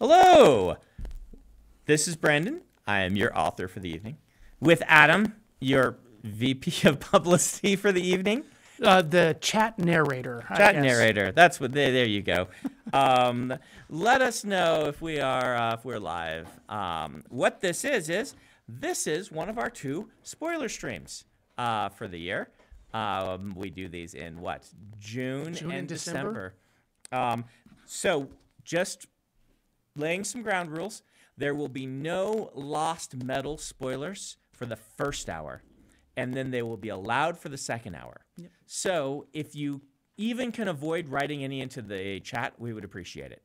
Hello! This is Brandon. I am your author for the evening. With Adam, your VP of Publicity for the evening. The chat narrator. Chat narrator. That's what. There you go. Let us know if we're live. What this is one of our two spoiler streams for the year. We do these in what? June and December. So just laying some ground rules. There will be no Lost Metal spoilers for the first hour, and then they will be allowed for the second hour. Yep. So if you even can avoid writing any into the chat, we would appreciate it.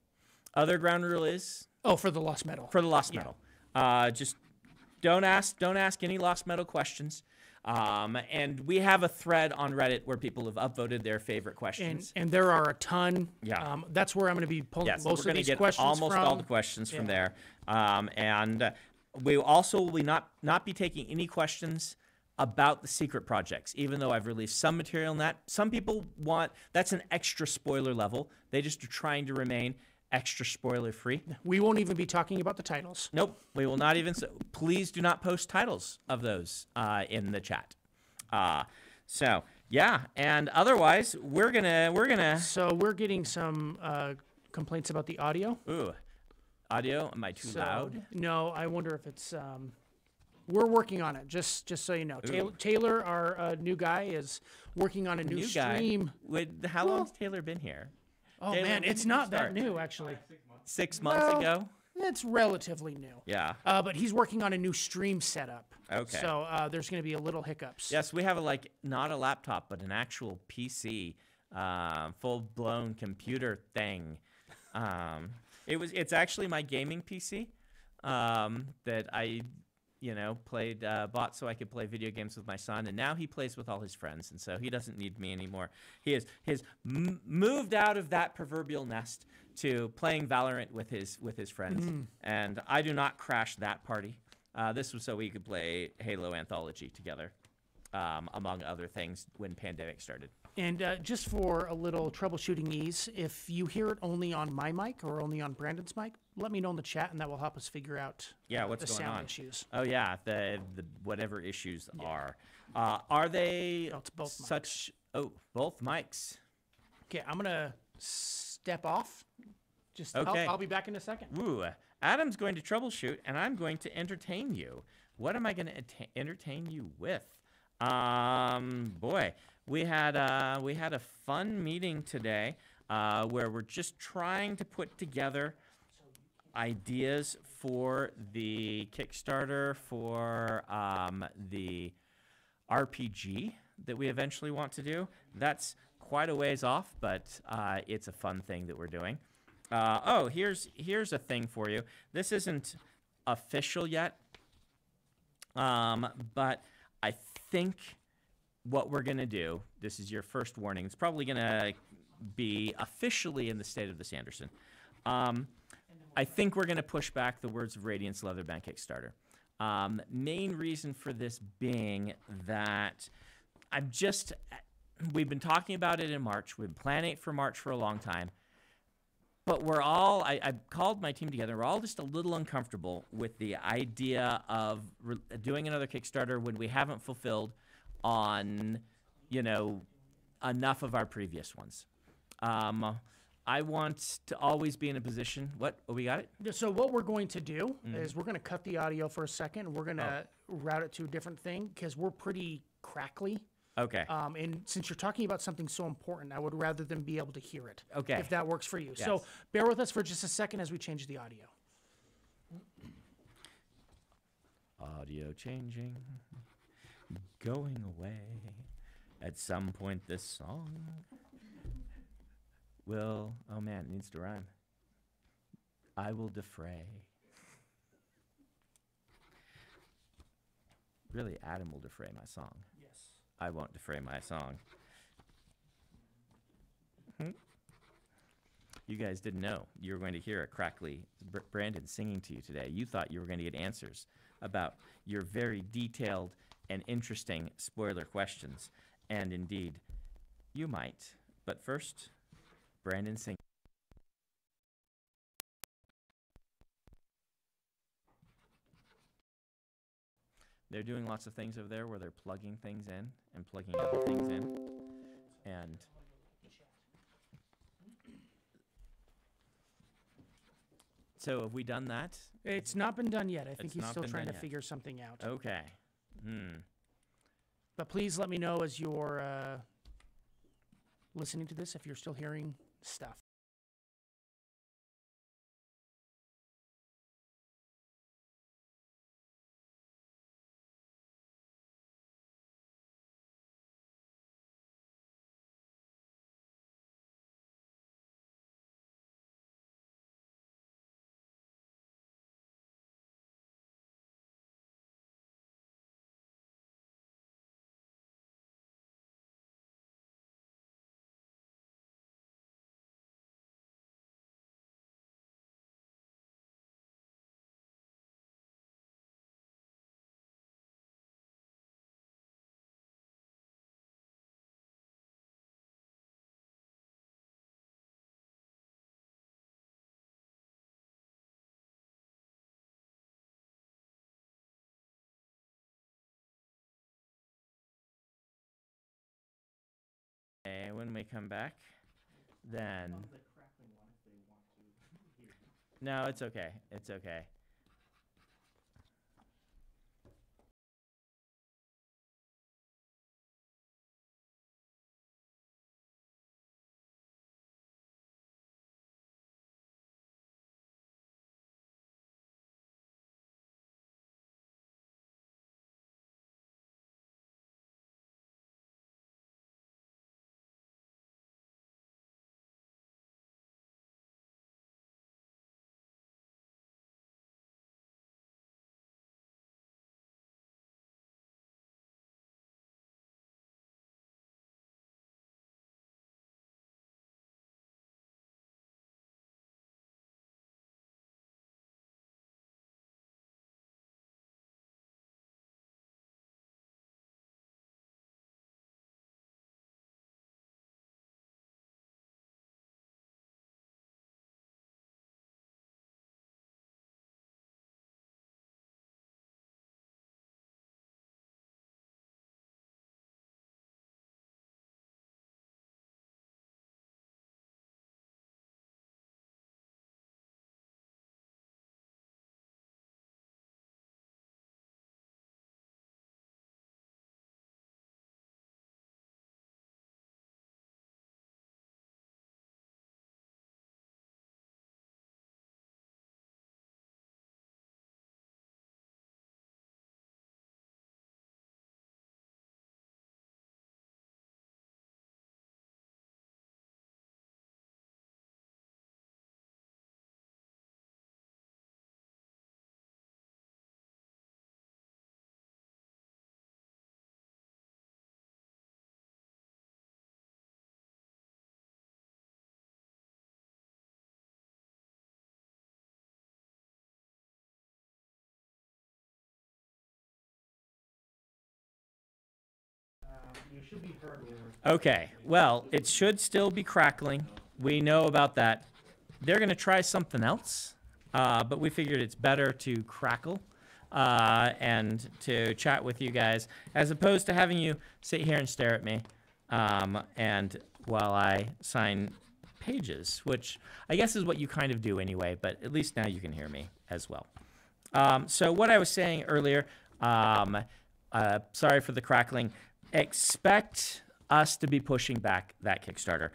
Other ground rule is? Oh, for the Lost Metal. For the Lost Metal. Just don't ask any Lost Metal questions. And we have a thread on Reddit where people have upvoted their favorite questions. And there are a ton. Yeah. That's where I'm going to be pulling most of these questions from. Almost all the questions from there. And we also will not be taking any questions about the secret projects, even though I've released some material on that. Some people want, that's an extra spoiler level. They just are trying to remain extra spoiler free. We won't even be talking about the titles. Nope, we will not even. So please do not post titles of those in the chat. So yeah, and otherwise we're gonna. So we're getting some complaints about the audio. Ooh, audio? Am I too loud? No, I wonder if it's. We're working on it. Just so you know, Taylor, our new guy, is working on a new stream. How long has Taylor been here? Oh, Taylor, man, it's not that new, actually. 6 months ago? It's relatively new. Yeah. But he's working on a new stream setup. Okay. So there's going to be a little hiccups. Yes, we have, not a laptop, but an actual PC, full-blown computer thing. It's actually my gaming PC that I, bought so I could play video games with my son, and now he plays with all his friends, and so he doesn't need me anymore. He has moved out of that proverbial nest to playing Valorant with his friends, and I do not crash that party. This was so we could play Halo Anthology together, among other things, when pandemic started. And just for a little troubleshooting ease, if you hear it only on my mic or only on Brandon's mic, let me know in the chat, and that will help us figure out what's the sound issues. Oh, yeah, the whatever issues are. Are they such... Oh, both mics. Okay, I'm going to step off. I'll be back in a second. Ooh, Adam's going to troubleshoot, and I'm going to entertain you. What am I going to entertain you with? Boy, we had a fun meeting today where we're just trying to put together ideas for the Kickstarter for the RPG that we eventually want to do. That's quite a ways off, but it's a fun thing that we're doing. Oh, here's a thing for you. This isn't official yet, but I think what we're gonna do, this is your first warning, it's probably gonna be officially in the State of the Sanderson. I think we're going to push back the Words of Radiance Leatherbound Kickstarter. Main reason for this being that we've been talking about it in March. We've been planning it for March for a long time. But we're all, I called my team together. We're all just a little uncomfortable with the idea of doing another Kickstarter when we haven't fulfilled on, enough of our previous ones. I want to always be in a position. What? Oh, we got it? So what we're going to do is we're going to cut the audio for a second. We're going to route it to a different thing because we're pretty crackly. Okay. And since you're talking about something so important, I would rather than be able to hear it. Okay. If that works for you. Yes. So bear with us for just a second as we change the audio. Audio changing, going away. At some point this song... Will, oh man, it needs to rhyme. I will defray. Really, Adam will defray my song. Yes. I won't defray my song. You guys didn't know you were going to hear a crackly Brandon singing to you today. You thought you were going to get answers about your very detailed and interesting spoiler questions. And indeed, you might. But first... Brandon Singh. They're doing lots of things over there where they're plugging things in and plugging other things in. And so have we done that? It's not been done yet. I think he's still trying to figure something out. Okay. But please let me know as you're listening to this if you're still hearing stuff. And when we come back, then no, it's okay. It's okay. Okay, well, it should still be crackling. We know about that. They're going to try something else, but we figured it's better to crackle and to chat with you guys as opposed to having you sit here and stare at me and while I sign pages, which I guess is what you kind of do anyway, but at least now you can hear me as well. So what I was saying earlier, sorry for the crackling. Expect us to be pushing back that Kickstarter.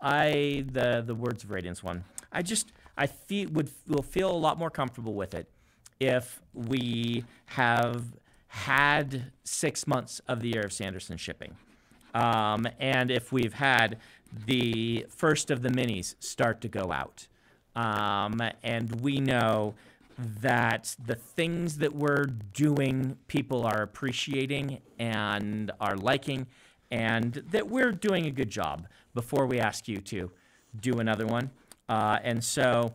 The Words of Radiance one. I will feel a lot more comfortable with it if we have had 6 months of the Year of Sanderson shipping, and if we've had the first of the minis start to go out, and we know that the things that we're doing, people are appreciating and are liking, and that we're doing a good job before we ask you to do another one. And so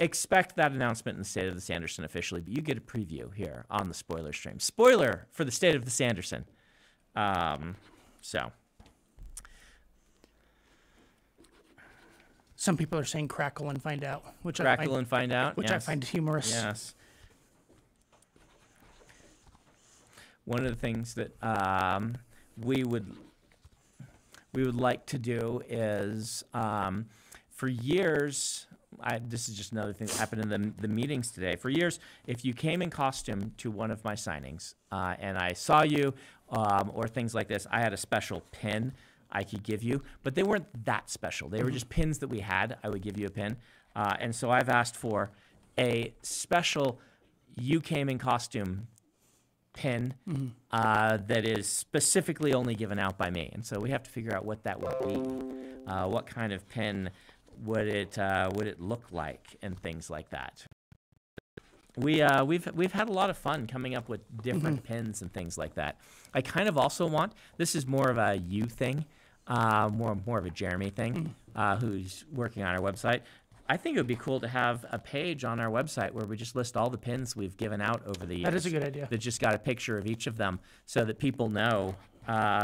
expect that announcement in the State of the Sanderson officially, but you get a preview here on the spoiler stream. Spoiler for the State of the Sanderson. Some people are saying crackle and find out, which I find humorous. Yes. one of the things that we would like to do is for years, this is just another thing that happened in the meetings today. For years, if you came in costume to one of my signings and I saw you or things like this, I had a special pin I could give you, but they weren't that special. They were just pins that we had. I would give you a pin. And so I've asked for a special you came in costume pin that is specifically only given out by me. And so we have to figure out what that would be, what kind of pin would it look like, and things like that. We've had a lot of fun coming up with different pins and things like that. I kind of also want, this is more of a you thing, more of a Jeremy thing, who's working on our website. I think it would be cool to have a page on our website where we just list all the pins we've given out over the years. That is a good idea. That just got a picture of each of them so that people know,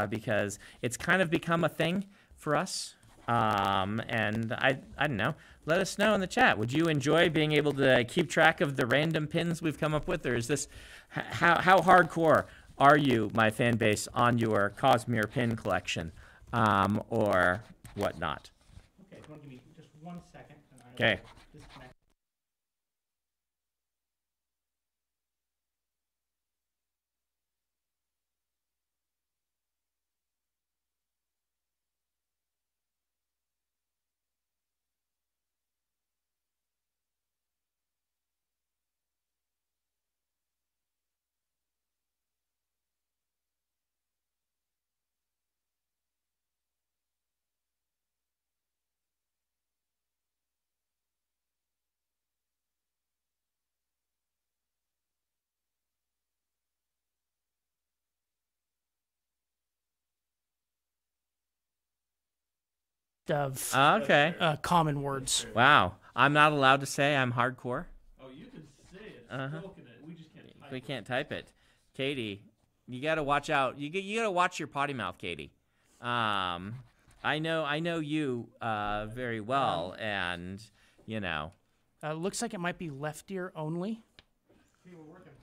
because it's kind of become a thing for us. And I don't know. Let us know in the chat. Would you enjoy being able to keep track of the random pins we've come up with, or is this how hardcore are you, my fan base, on your Cosmere pin collection, or whatnot? Okay, if you want to give me just 1 second. Okay. Of okay. Common words. Wow. I'm not allowed to say I'm hardcore. Oh, you can say it. We just can't type it. We can't type it. Katie, you got to watch out. You got to watch your potty mouth, Katie. I know you very well, and you know. Looks like it might be left ear only. See, we're working.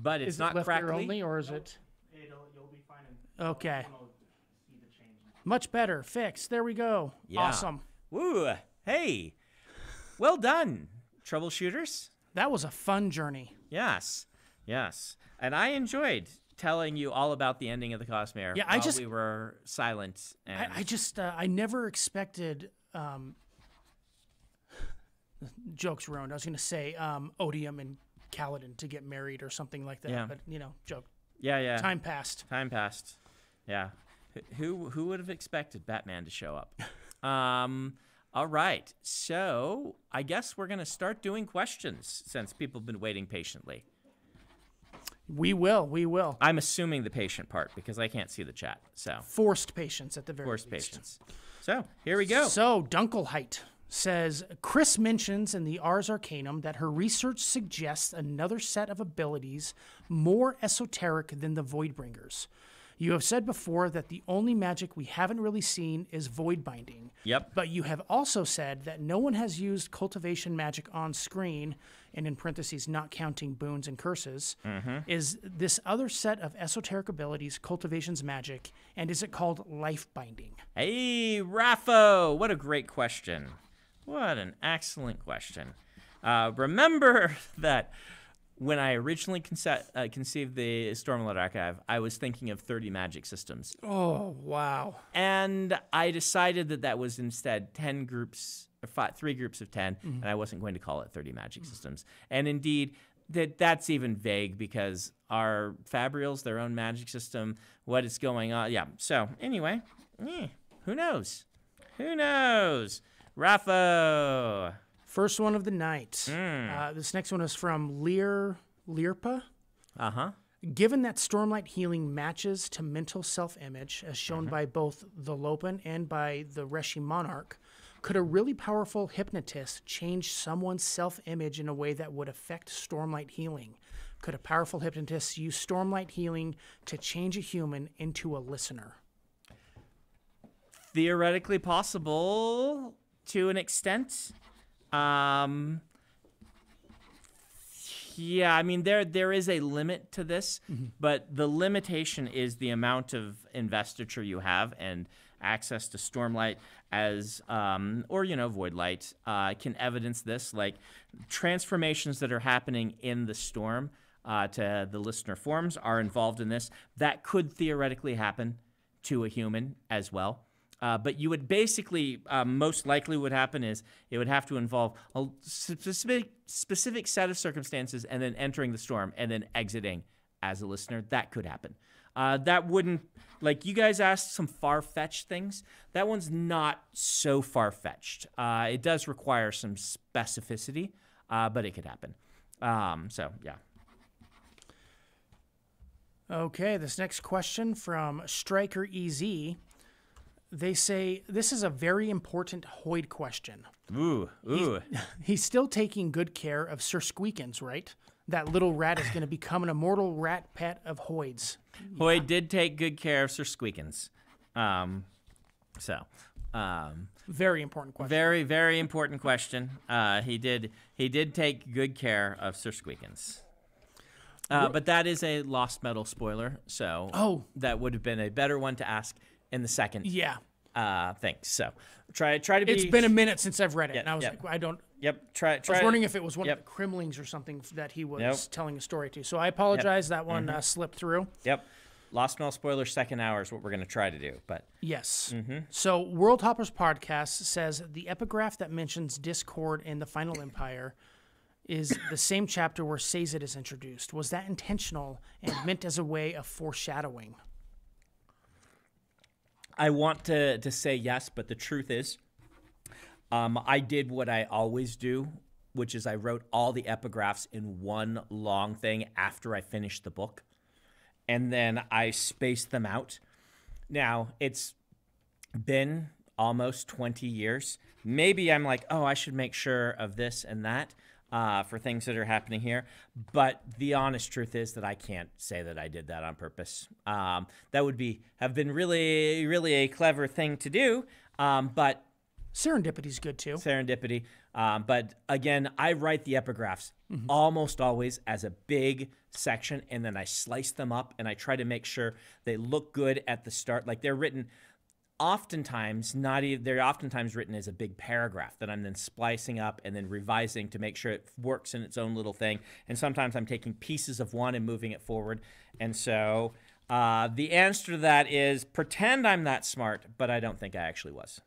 But it's not crackly. Is it left ear only, or is it? You'll be fine. Okay. Much better. Fixed. There we go. Yeah. Awesome. Woo. Hey. Well done, troubleshooters. That was a fun journey. Yes. Yes. And I enjoyed telling you all about the ending of the Cosmere. Yeah, we were silent. And I never expected... joke's ruined. I was going to say Odium and Kaladin to get married or something like that. Yeah. But, you know, joke. Yeah, yeah. Time passed. Time passed. Yeah. Who would have expected Batman to show up? All right, so I guess we're going to start doing questions since people have been waiting patiently. We will, we will. I'm assuming the patient part because I can't see the chat. So forced patience at the very least. Forced patience. So here we go. So Dunkelheit says, Chris mentions in the Ars Arcanum that her research suggests another set of abilities more esoteric than the Voidbringers. You have said before that the only magic we haven't really seen is void binding. Yep. But you have also said that no one has used cultivation magic on screen, and in parentheses, not counting boons and curses. Is this other set of esoteric abilities cultivation's magic, and is it called life binding? Hey, Raffo, what a great question. What an excellent question. Remember that... when I originally conceived the Stormlight Archive, I was thinking of 30 magic systems. Oh, wow. And I decided that that was instead 10 groups, or 3 groups of 10, and I wasn't going to call it 30 magic systems. And indeed, that's even vague because our Fabrials, their own magic system, what is going on? Yeah, so anyway, who knows? Who knows? Raffo! First one of the night. This next one is from Lirpa. Given that Stormlight healing matches to mental self-image, as shown by both the Lopen and by the Reshi Monarch, could a really powerful hypnotist change someone's self-image in a way that would affect Stormlight healing? Could a powerful hypnotist use Stormlight healing to change a human into a listener? Theoretically possible to an extent. Yeah, I mean, there is a limit to this, mm-hmm. but the limitation is the amount of investiture you have, and access to Stormlight as, or, you know, Voidlight can evidence this, like transformations that are happening in the storm to the listener forms are involved in this. That could theoretically happen to a human as well. But you would basically, most likely what would happen is it would have to involve a specific set of circumstances and then entering the storm and then exiting as a listener. That could happen. That wouldn't, like, you guys asked some far-fetched things. That one's not so far-fetched. It does require some specificity, but it could happen. So, yeah. Okay, this next question from Striker EZ. They say, this is a very important Hoyd question. Ooh. He's still taking good care of Sir Squeakins, right? That little rat is going to become an immortal rat pet of Hoyd's. Hoyd did take good care of Sir Squeakins. Very important question. Very, very important question. He did take good care of Sir Squeakins. But that is a Lost Metal spoiler, so that would have been a better one to ask in the second thing. So try to be... It's been a minute since I've read it, and I was like, I don't... Yep, try... I was wondering if it was one of the Kremlings or something that he was telling a story to. So I apologize, that one slipped through. Yep. Lost Mall spoiler, second hour is what we're going to try to do, but... Yes. Mm-hmm. So World Hoppers Podcast says, the epigraph that mentions Discord in the Final Empire is the same chapter where Sazed is introduced. Was that intentional and meant as a way of foreshadowing? I want to say yes, but the truth is I did what I always do, which is I wrote all the epigraphs in one long thing after I finished the book, and then I spaced them out. Now, it's been almost 20 years. Maybe I'm like, I should make sure of this and that for things that are happening here. But the honest truth is that I can't say that I did that on purpose. That would have been really, really a clever thing to do, but... Serendipity's good, too. Serendipity. But, again, I write the epigraphs almost always as a big section, and then I slice them up, and I try to make sure they look good at the start. Like, they're written... They're oftentimes written as a big paragraph that I'm then splicing up and then revising to make sure it works in its own little thing. And sometimes I'm taking pieces of one and moving it forward. And so the answer to that is pretend I'm that smart, but I don't think I actually was.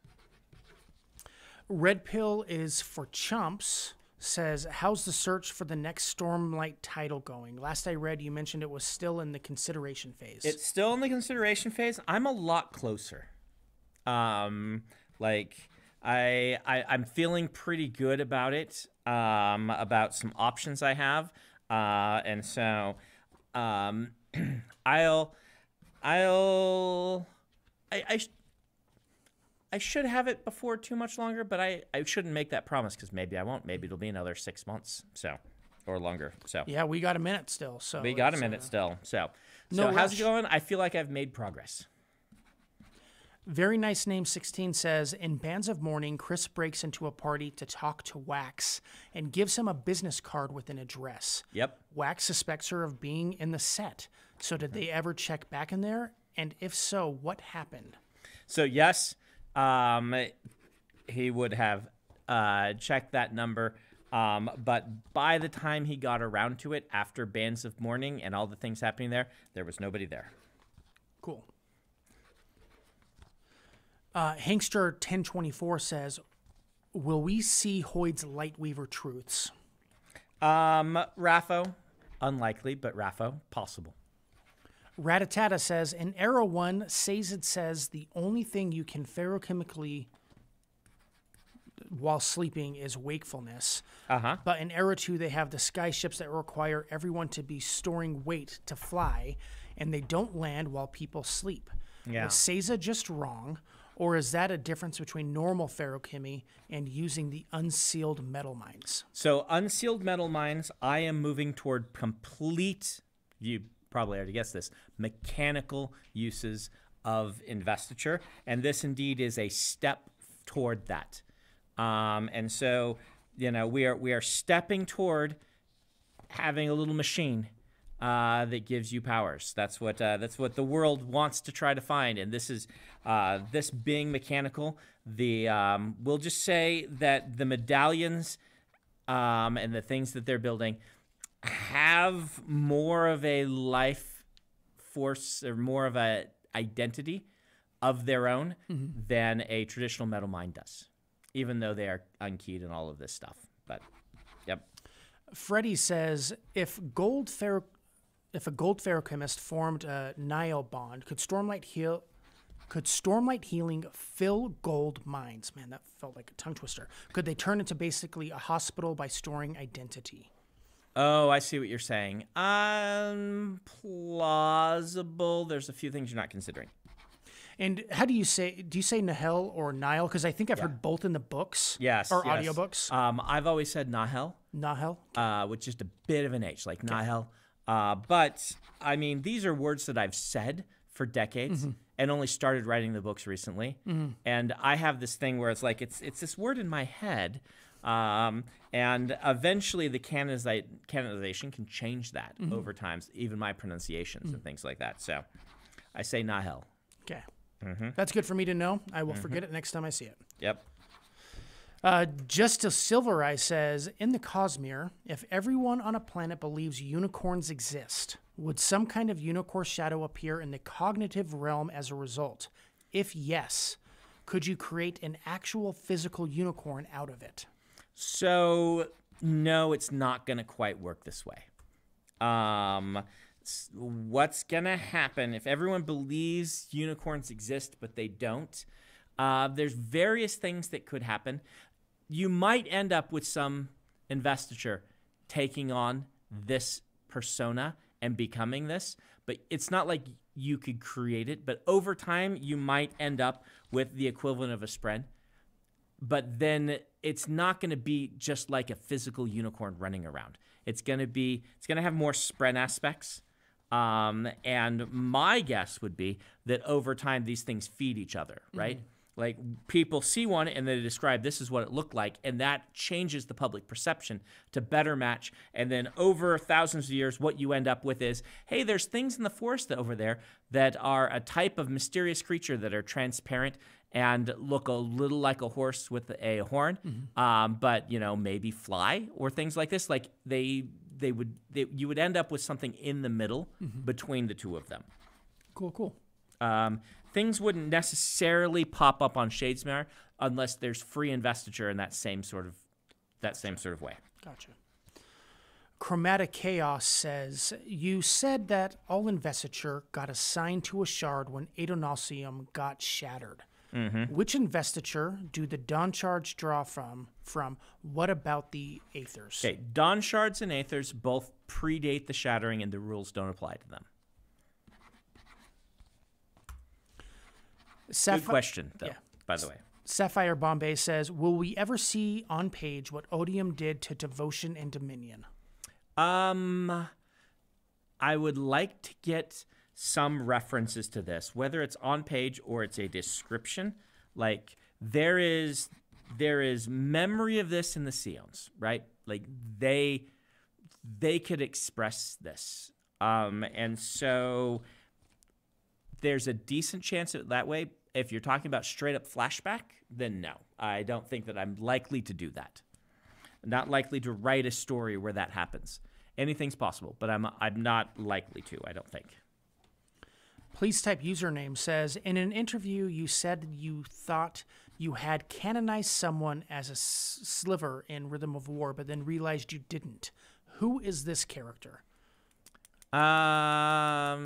Red Pill is for Chumps says, how's the search for the next Stormlight title going? Last I read, you mentioned it was still in the consideration phase. It's still in the consideration phase. I'm a lot closer. I'm feeling pretty good about it, about some options I have. And so, I should have it before too much longer, but I shouldn't make that promise because maybe I won't. Maybe it'll be another 6 months, so, or longer. So yeah, we got a minute still. So we got a minute still. So how's it going? I feel like I've made progress. Very Nice Name 16 says, in Bands of Mourning, Chris breaks into a party to talk to Wax and gives him a business card with an address. Yep. Wax suspects her of being in the set. So did they ever check back in there? And if so, what happened? So yes, he would have checked that number. But by the time he got around to it, after Bands of Mourning and all the things happening there, there was nobody there. Cool. Hankster 1024 says, will we see Hoyd's Lightweaver truths? Raffo, unlikely, but Raffo, possible. Ratatata says, in Arrow 1, Sazed says the only thing you can ferrochemically while sleeping is wakefulness. But in Arrow 2, they have the sky ships that require everyone to be storing weight to fly, and they don't land while people sleep. Yeah. Was Sazed just wrong? Or is that a difference between normal ferrochemy and using the unsealed metal mines? So unsealed metal mines, I am moving toward complete, you probably already guessed this, mechanical uses of investiture. And this indeed is a step toward that. And so, you know, we are stepping toward having a little machine that gives you powers. That's what the world wants to try to find. And this is this being mechanical. The we'll just say that the medallions and the things that they're building have more of a life force or more of a identity of their own mm-hmm. than a traditional metal mine does, even though they are unkeyed and all of this stuff. But yep. Freddie says, if a gold ferrochemist formed a Nile bond, could Stormlight Healing fill gold mines? Man, that felt like a tongue twister. Could they turn into basically a hospital by storing identity? Oh, I see what you're saying. Plausible. There's a few things you're not considering. And how do you say Nahel or Nile? Because I think I've heard both in the books or audiobooks. I've always said Nahel. Nahel. With just a bit of an H, like Nahel. But, I mean, these are words that I've said for decades mm-hmm. and only started writing the books recently. Mm-hmm. And I have this thing where it's like, it's this word in my head. And eventually the canonization can change that mm-hmm. over time, even my pronunciations mm-hmm. and things like that. So I say Nahel. Okay. Mm-hmm. That's good for me to know. I will mm-hmm. forget it next time I see it. Yep. Justice Silvereye says, in the Cosmere, if everyone on a planet believes unicorns exist, would some kind of unicorn shadow appear in the cognitive realm as a result? If yes, could you create an actual physical unicorn out of it? So, no, it's not going to quite work this way. What's going to happen if everyone believes unicorns exist but they don't? There's various things that could happen. You might end up with some investiture taking on this persona and becoming this, but it's not like you could create it. But over time, you might end up with the equivalent of a Spren. But then it's not going to be just like a physical unicorn running around. It's going to be, it's going to have more Spren aspects. And my guess would be that over time, these things feed each other, right? Mm-hmm. Like people see one and they describe this is what it looked like, and that changes the public perception to better match. And then over thousands of years, what you end up with is, hey, there's things in the forest over there that are a type of mysterious creature that are transparent and look a little like a horse with a horn, mm-hmm. But you know maybe fly or things like this. Like you would end up with something in the middle mm-hmm. between the two of them. Cool, cool. Things wouldn't necessarily pop up on Shadesmere unless there's free investiture in that same sort of way. Gotcha. Chromatic Chaos says, you said that all investiture got assigned to a shard when Adonacium got shattered. Mm-hmm. Which investiture do the Dawn Shards draw from? What about the Aethers? Okay, Dawn Shards and Aethers both predate the shattering and the rules don't apply to them. Good question, though, by the way. Sapphire Bombay says, will we ever see on page what Odium did to Devotion and Dominion? I would like to get some references to this, whether it's on page or it's a description. Like, there is memory of this in the Seons, right? Like, they could express this. And so there's a decent chance of it that way. If you're talking about straight up flashback, then no. I don't think that I'm likely to do that. I'm not likely to write a story where that happens. Anything's possible, but I'm not likely to, I don't think. Please type username says, in an interview you said you thought you had canonized someone as a sliver in Rhythm of War, but then realized you didn't. Who is this character? Yeah,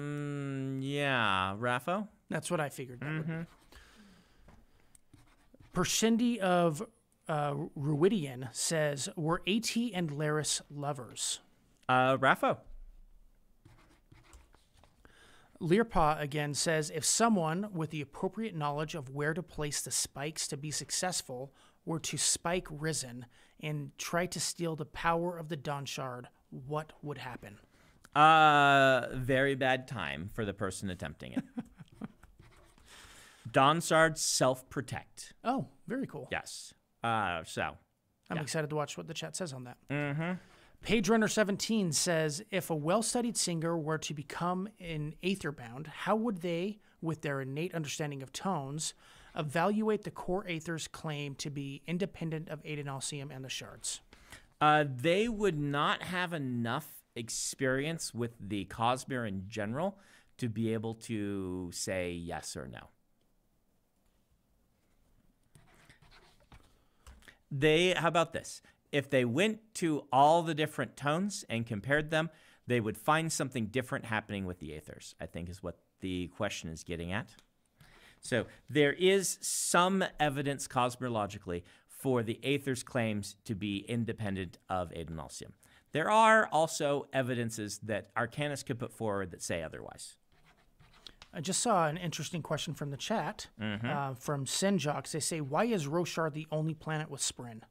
Raffo. That's what I figured. Mm-hmm. Pershindi of Ruidian says, were A.T. and Laris lovers? Raffo. Learpaw again says, if someone with the appropriate knowledge of where to place the spikes to be successful were to spike Risen and try to steal the power of the Dawn Shard, what would happen? Very bad time for the person attempting it. Dawn Shard self-protect. Oh, very cool. Yes. I'm excited to watch what the chat says on that. Mm-hmm. PageRunner17 says, if a well-studied singer were to become an aether-bound, how would they, with their innate understanding of tones, evaluate the core aether's claim to be independent of adenosine and the shards? They would not have enough experience with the Cosmere in general to be able to say yes or no. How about this? If they went to all the different tones and compared them, they would find something different happening with the aethers, I think is what the question is getting at. So there is some evidence cosmologically for the aethers' claims to be independent of adenosine. There are also evidences that Arcanists could put forward that say otherwise. I just saw an interesting question from the chat, from Senjox. They say, why is Roshar the only planet with Spren?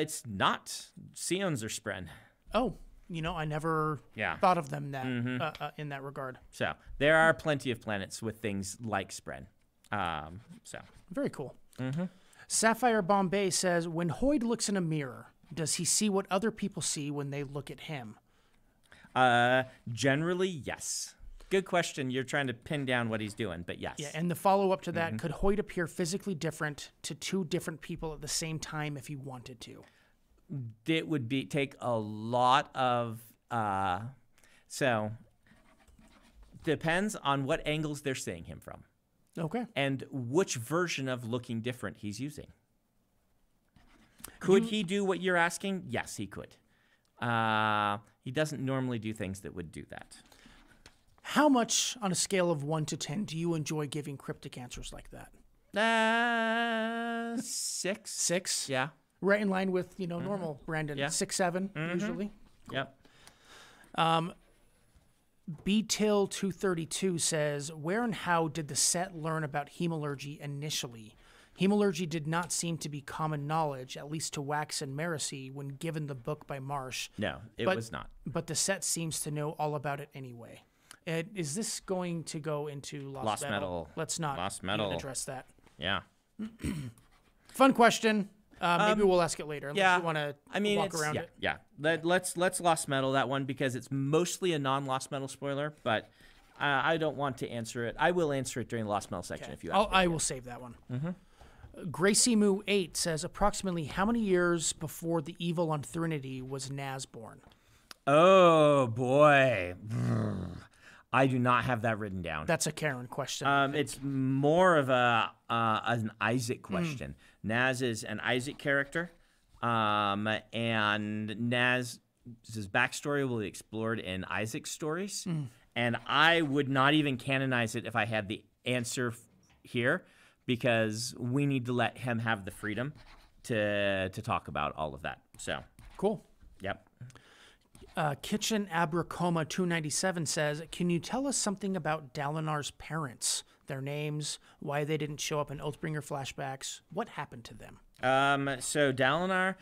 It's not. Seons are Spren. Oh, you know, I never thought of them that in that regard. So there are plenty of planets with things like Spren. Very cool. Sapphire Bombay says, when Hoyd looks in a mirror, does he see what other people see when they look at him? Generally, yes. Good question. You're trying to pin down what he's doing, but yes. Yeah, and the follow-up to that, could Hoyd appear physically different to two different people at the same time if he wanted to? It would be take a lot of... so, depends on what angles they're seeing him from. Okay. And which version of looking different he's using. Could he do what you're asking? Yes, he could. He doesn't normally do things that would do that. How much, on a scale of 1 to 10, do you enjoy giving cryptic answers like that? 6. 6? Yeah. Right in line with, you know, normal Brandon. Yeah. 6, 7, usually. Cool. Yep. BTIL232 says, where and how did the set learn about hemilurgy initially? Hemilurgy did not seem to be common knowledge, at least to Wax and Maracy, when given the book by Marsh. No, it was not. But the set seems to know all about it anyway. Is this going to go into Lost Metal? Let's not address that. Yeah. Fun question. Maybe we'll ask it later. Unless you want to walk around it. Yeah. Let's Lost Metal that one because it's mostly a non-Lost Metal spoiler, but I don't want to answer it. I will answer it during the Lost Metal section if you ask. I will save that one. GracieMoo8 says, approximately how many years before the evil on Threnody was Naz born? Oh, boy. I do not have that written down. That's a Karen question. It's more of an Isaac question. Naz is an Isaac character, and Naz's backstory will be explored in Isaac's stories. And I would not even canonize it if I had the answer here, because we need to let him have the freedom to talk about all of that. So cool. Yep. Kitchen Abracoma 297 says, can you tell us something about Dalinar's parents, their names, why they didn't show up in Oathbringer flashbacks? What happened to them? So Dalinar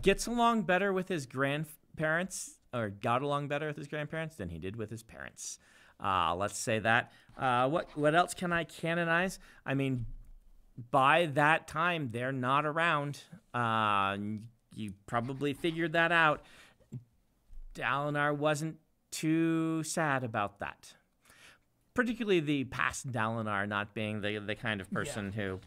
gets along better with his grandparents, or got along better with his grandparents than he did with his parents. Let's say that. What else can I canonize? I mean, by that time, they're not around. You probably figured that out. Dalinar wasn't too sad about that. Particularly the past Dalinar not being the kind of person who,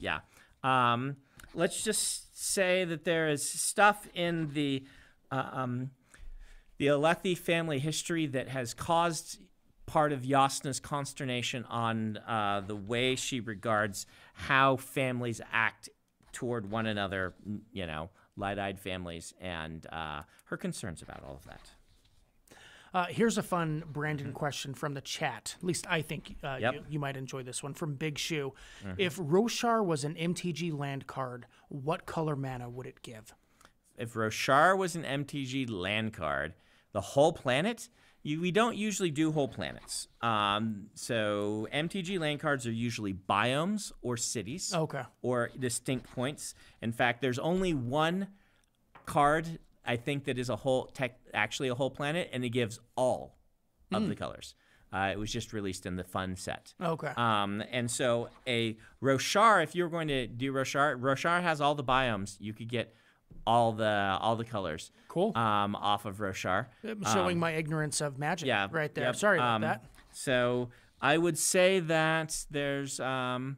let's just say that there is stuff in the Alethi family history that has caused part of Yasna's consternation on the way she regards how families act toward one another, you know, light-eyed families, and her concerns about all of that. Here's a fun Brandon question from the chat. At least I think you might enjoy this one from Big Shoe. If Roshar was an MTG land card, what color mana would it give? If Roshar was an MTG land card, the whole planet? We don't usually do whole planets. So MTG land cards are usually biomes or cities or distinct points. In fact, there's only one card I think that is a whole actually a whole planet, and it gives all of the colors. It was just released in the fun set. And so a Roshar, if you're going to do Roshar, Roshar has all the biomes. You could get all the colors. Cool. Off of Roshar. Showing my ignorance of magic right there. Yep. Sorry about that. So I would say that there's a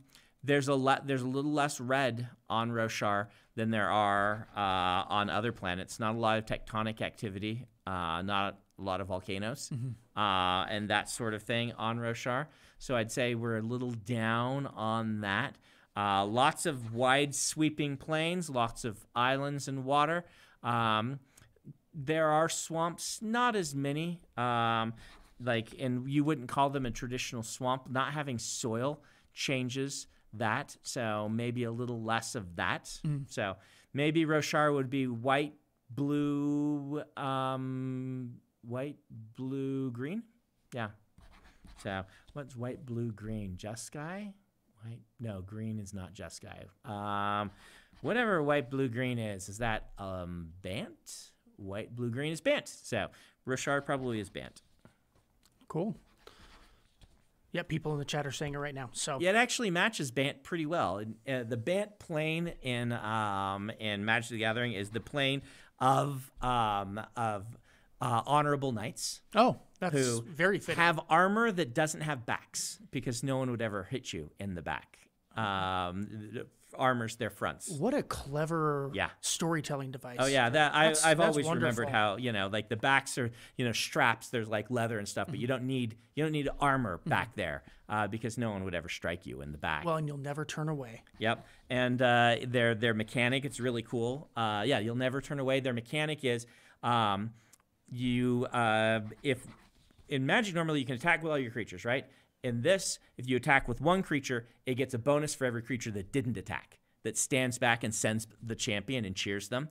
little less red on Roshar than there are on other planets. Not a lot of tectonic activity, not a lot of volcanoes, and that sort of thing on Roshar. So I'd say we're a little down on that. Lots of wide sweeping plains, lots of islands and water. There are swamps, not as many, and you wouldn't call them a traditional swamp. Not having soil changes that, so maybe a little less of that. So maybe Roshar would be white, blue, green. Yeah. So what's white, blue, green? Jeskai? No, green is not Jeskai. Whatever white, blue, green is that Bant? White, blue, green is Bant. So Roshar probably is Bant. Cool. Yeah, people in the chat are saying it right now. So yeah, it actually matches Bant pretty well. The Bant plane in Magic: The Gathering is the plane of honorable knights. Oh, that's very fitting. Have armor that doesn't have backs because no one would ever hit you in the back. Armors their fronts. What a clever storytelling device. Oh yeah, I've always remembered how the backs are straps. There's like leather and stuff, but you don't need armor back there because no one would ever strike you in the back. Well, and you'll never turn away. Yep, and their mechanic, it's really cool. You'll never turn away. Their mechanic is if in Magic normally you can attack with all your creatures, right? In this, if you attack with one creature, it gets a bonus for every creature that didn't attack, that stands back and sends the champion and cheers them,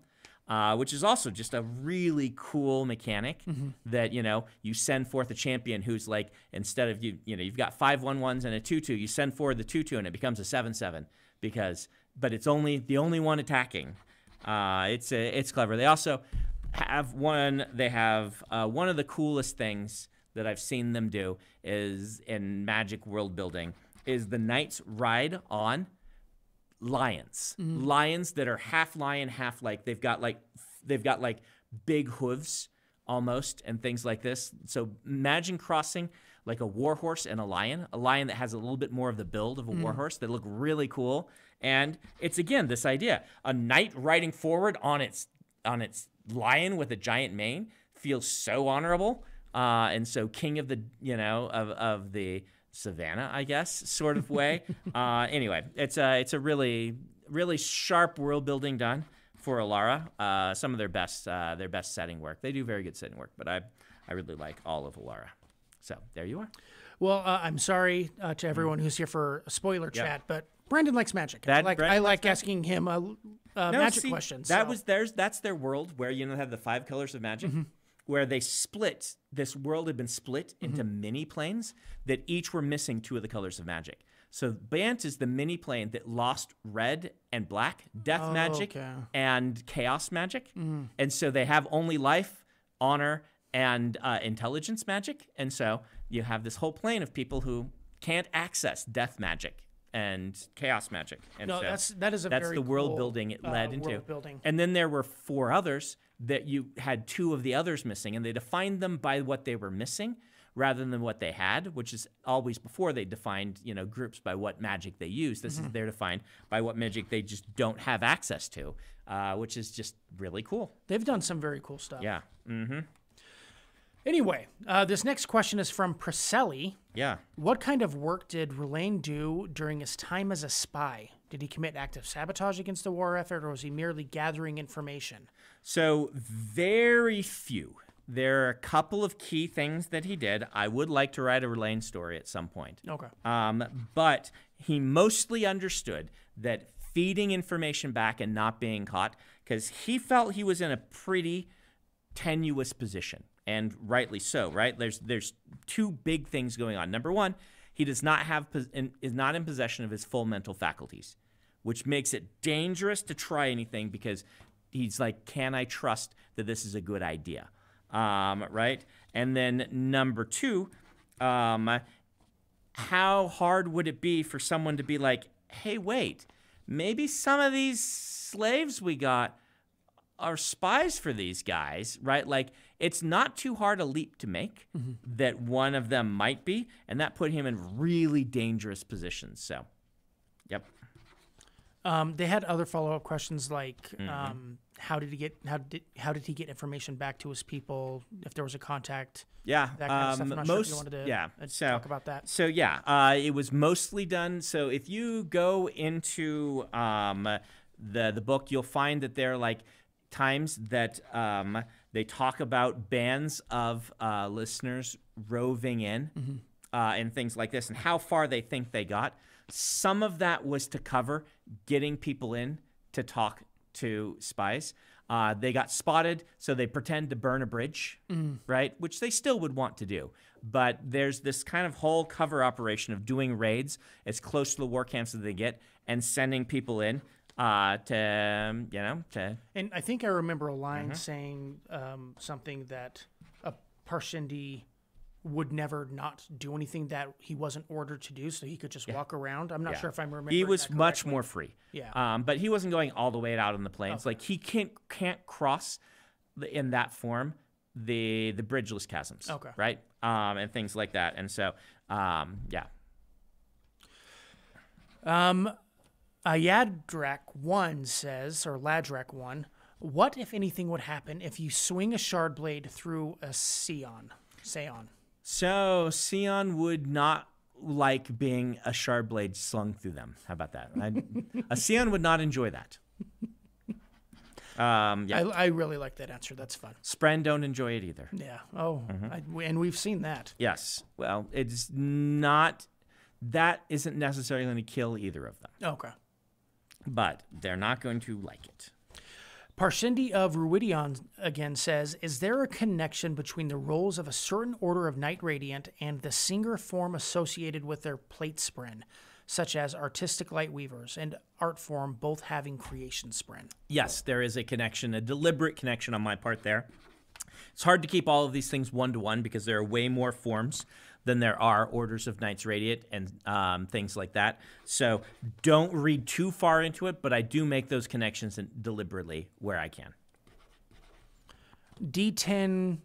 which is also just a really cool mechanic that, you send forth a champion who's like, instead of you've got 5/1/1s and a 2/2, you send forward the 2/2 and it becomes a 7/7 but it's only the only one attacking. It's clever. They also have one of the coolest things that I've seen them do is in Magic world building is the knights ride on lions. Lions that are half lion, half they've got like big hooves almost and things like this. So imagine crossing like a war horse and a lion that has a little bit more of the build of a war horse. They look really cool. And it's again this idea, a knight riding forward on its lion with a giant mane feels so honorable. And so king of the, of the savannah, I guess, sort of way. Anyway, it's a really, really sharp world building done for Alara. Some of their best setting work. They do very good setting work, but I really like all of Alara. So there you are. Well, I'm sorry to everyone who's here for a spoiler chat, but Brandon likes Magic. I like asking him Magic questions. That's their world where they have the 5 colors of Magic. Where they split, this world had been split into mini planes that each were missing 2 of the colors of Magic. So Bant is the mini plane that lost red and black, death magic and chaos magic. And so they have only life, honor, and intelligence magic. And so you have this whole plane of people who can't access death magic and chaos magic. And no, so that's the world building it led into. And then there were 4 others that you had 2 of the others missing, and they defined them by what they were missing rather than what they had, which is always before they defined, groups by what magic they use. This is they're defined by what magic they just don't have access to, which is just really cool. They've done some very cool stuff. Yeah. Anyway, this next question is from Priscelli. Yeah. What kind of work did Relaine do during his time as a spy? Did he commit active sabotage against the war effort, or was he merely gathering information? So very few. There are a couple of key things that he did. I would like to write a Relaine story at some point. Okay. But he mostly understood that feeding information back and not being caught, because he felt he was in a pretty tenuous position. And rightly so, right? There's 2 big things going on. Number one, he is not in possession of his full mental faculties, which makes it dangerous to try anything because he's like, can I trust that this is a good idea, right? And then number 2, how hard would it be for someone to be like, hey, wait, maybe some of these slaves we got are spies for these guys, right? Like, it's not too hard a leap to make that one of them might be, and that put him in really dangerous positions. So, yep. They had other follow-up questions like, how did he get information back to his people if there was a contact? Yeah, that kind of stuff. I'm not sure if you wanted to talk about that. So yeah, it was mostly done. So if you go into the book, you'll find that there are like times that they talk about bands of listeners roving in and things like this, and how far they think they got. Some of that was to cover getting people in to talk to spies. They got spotted, so they pretend to burn a bridge, right? Which they still would want to do. But there's this kind of whole cover operation of doing raids as close to the war camps as they get and sending people in to. And I think I remember a line saying something that a Parshendi would never not do anything that he wasn't ordered to do, so he could just walk around. I'm not sure if I'm remembering. He was much more free. Yeah. But he wasn't going all the way out on the plains. Okay. Like he can't cross in that form the bridgeless chasms. Okay. Right. And things like that. And so yeah. Ayadrak 1 says, or Ladrak 1, what if anything would happen if you swing a shard blade through a Seon? So Seon would not like being a shard blade slung through them. How about that? A Seon would not enjoy that. Yeah. I really like that answer. That's fun. Spren don't enjoy it either. Yeah. Oh, and we've seen that. Yes. Well, it's not. That isn't necessarily going to kill either of them. Okay. But they're not going to like it. Parshendi of Ruidion again says, is there a connection between the roles of a certain order of Knight Radiant and the Singer form associated with their plate spren, such as artistic light weavers and art form both having creation spren? Yes, there is a connection, a deliberate connection on my part there. It's hard to keep all of these things one-to-one because there are way more forms than there are orders of Knights Radiant and things like that. So don't read too far into it, but I do make those connections deliberately where I can. D10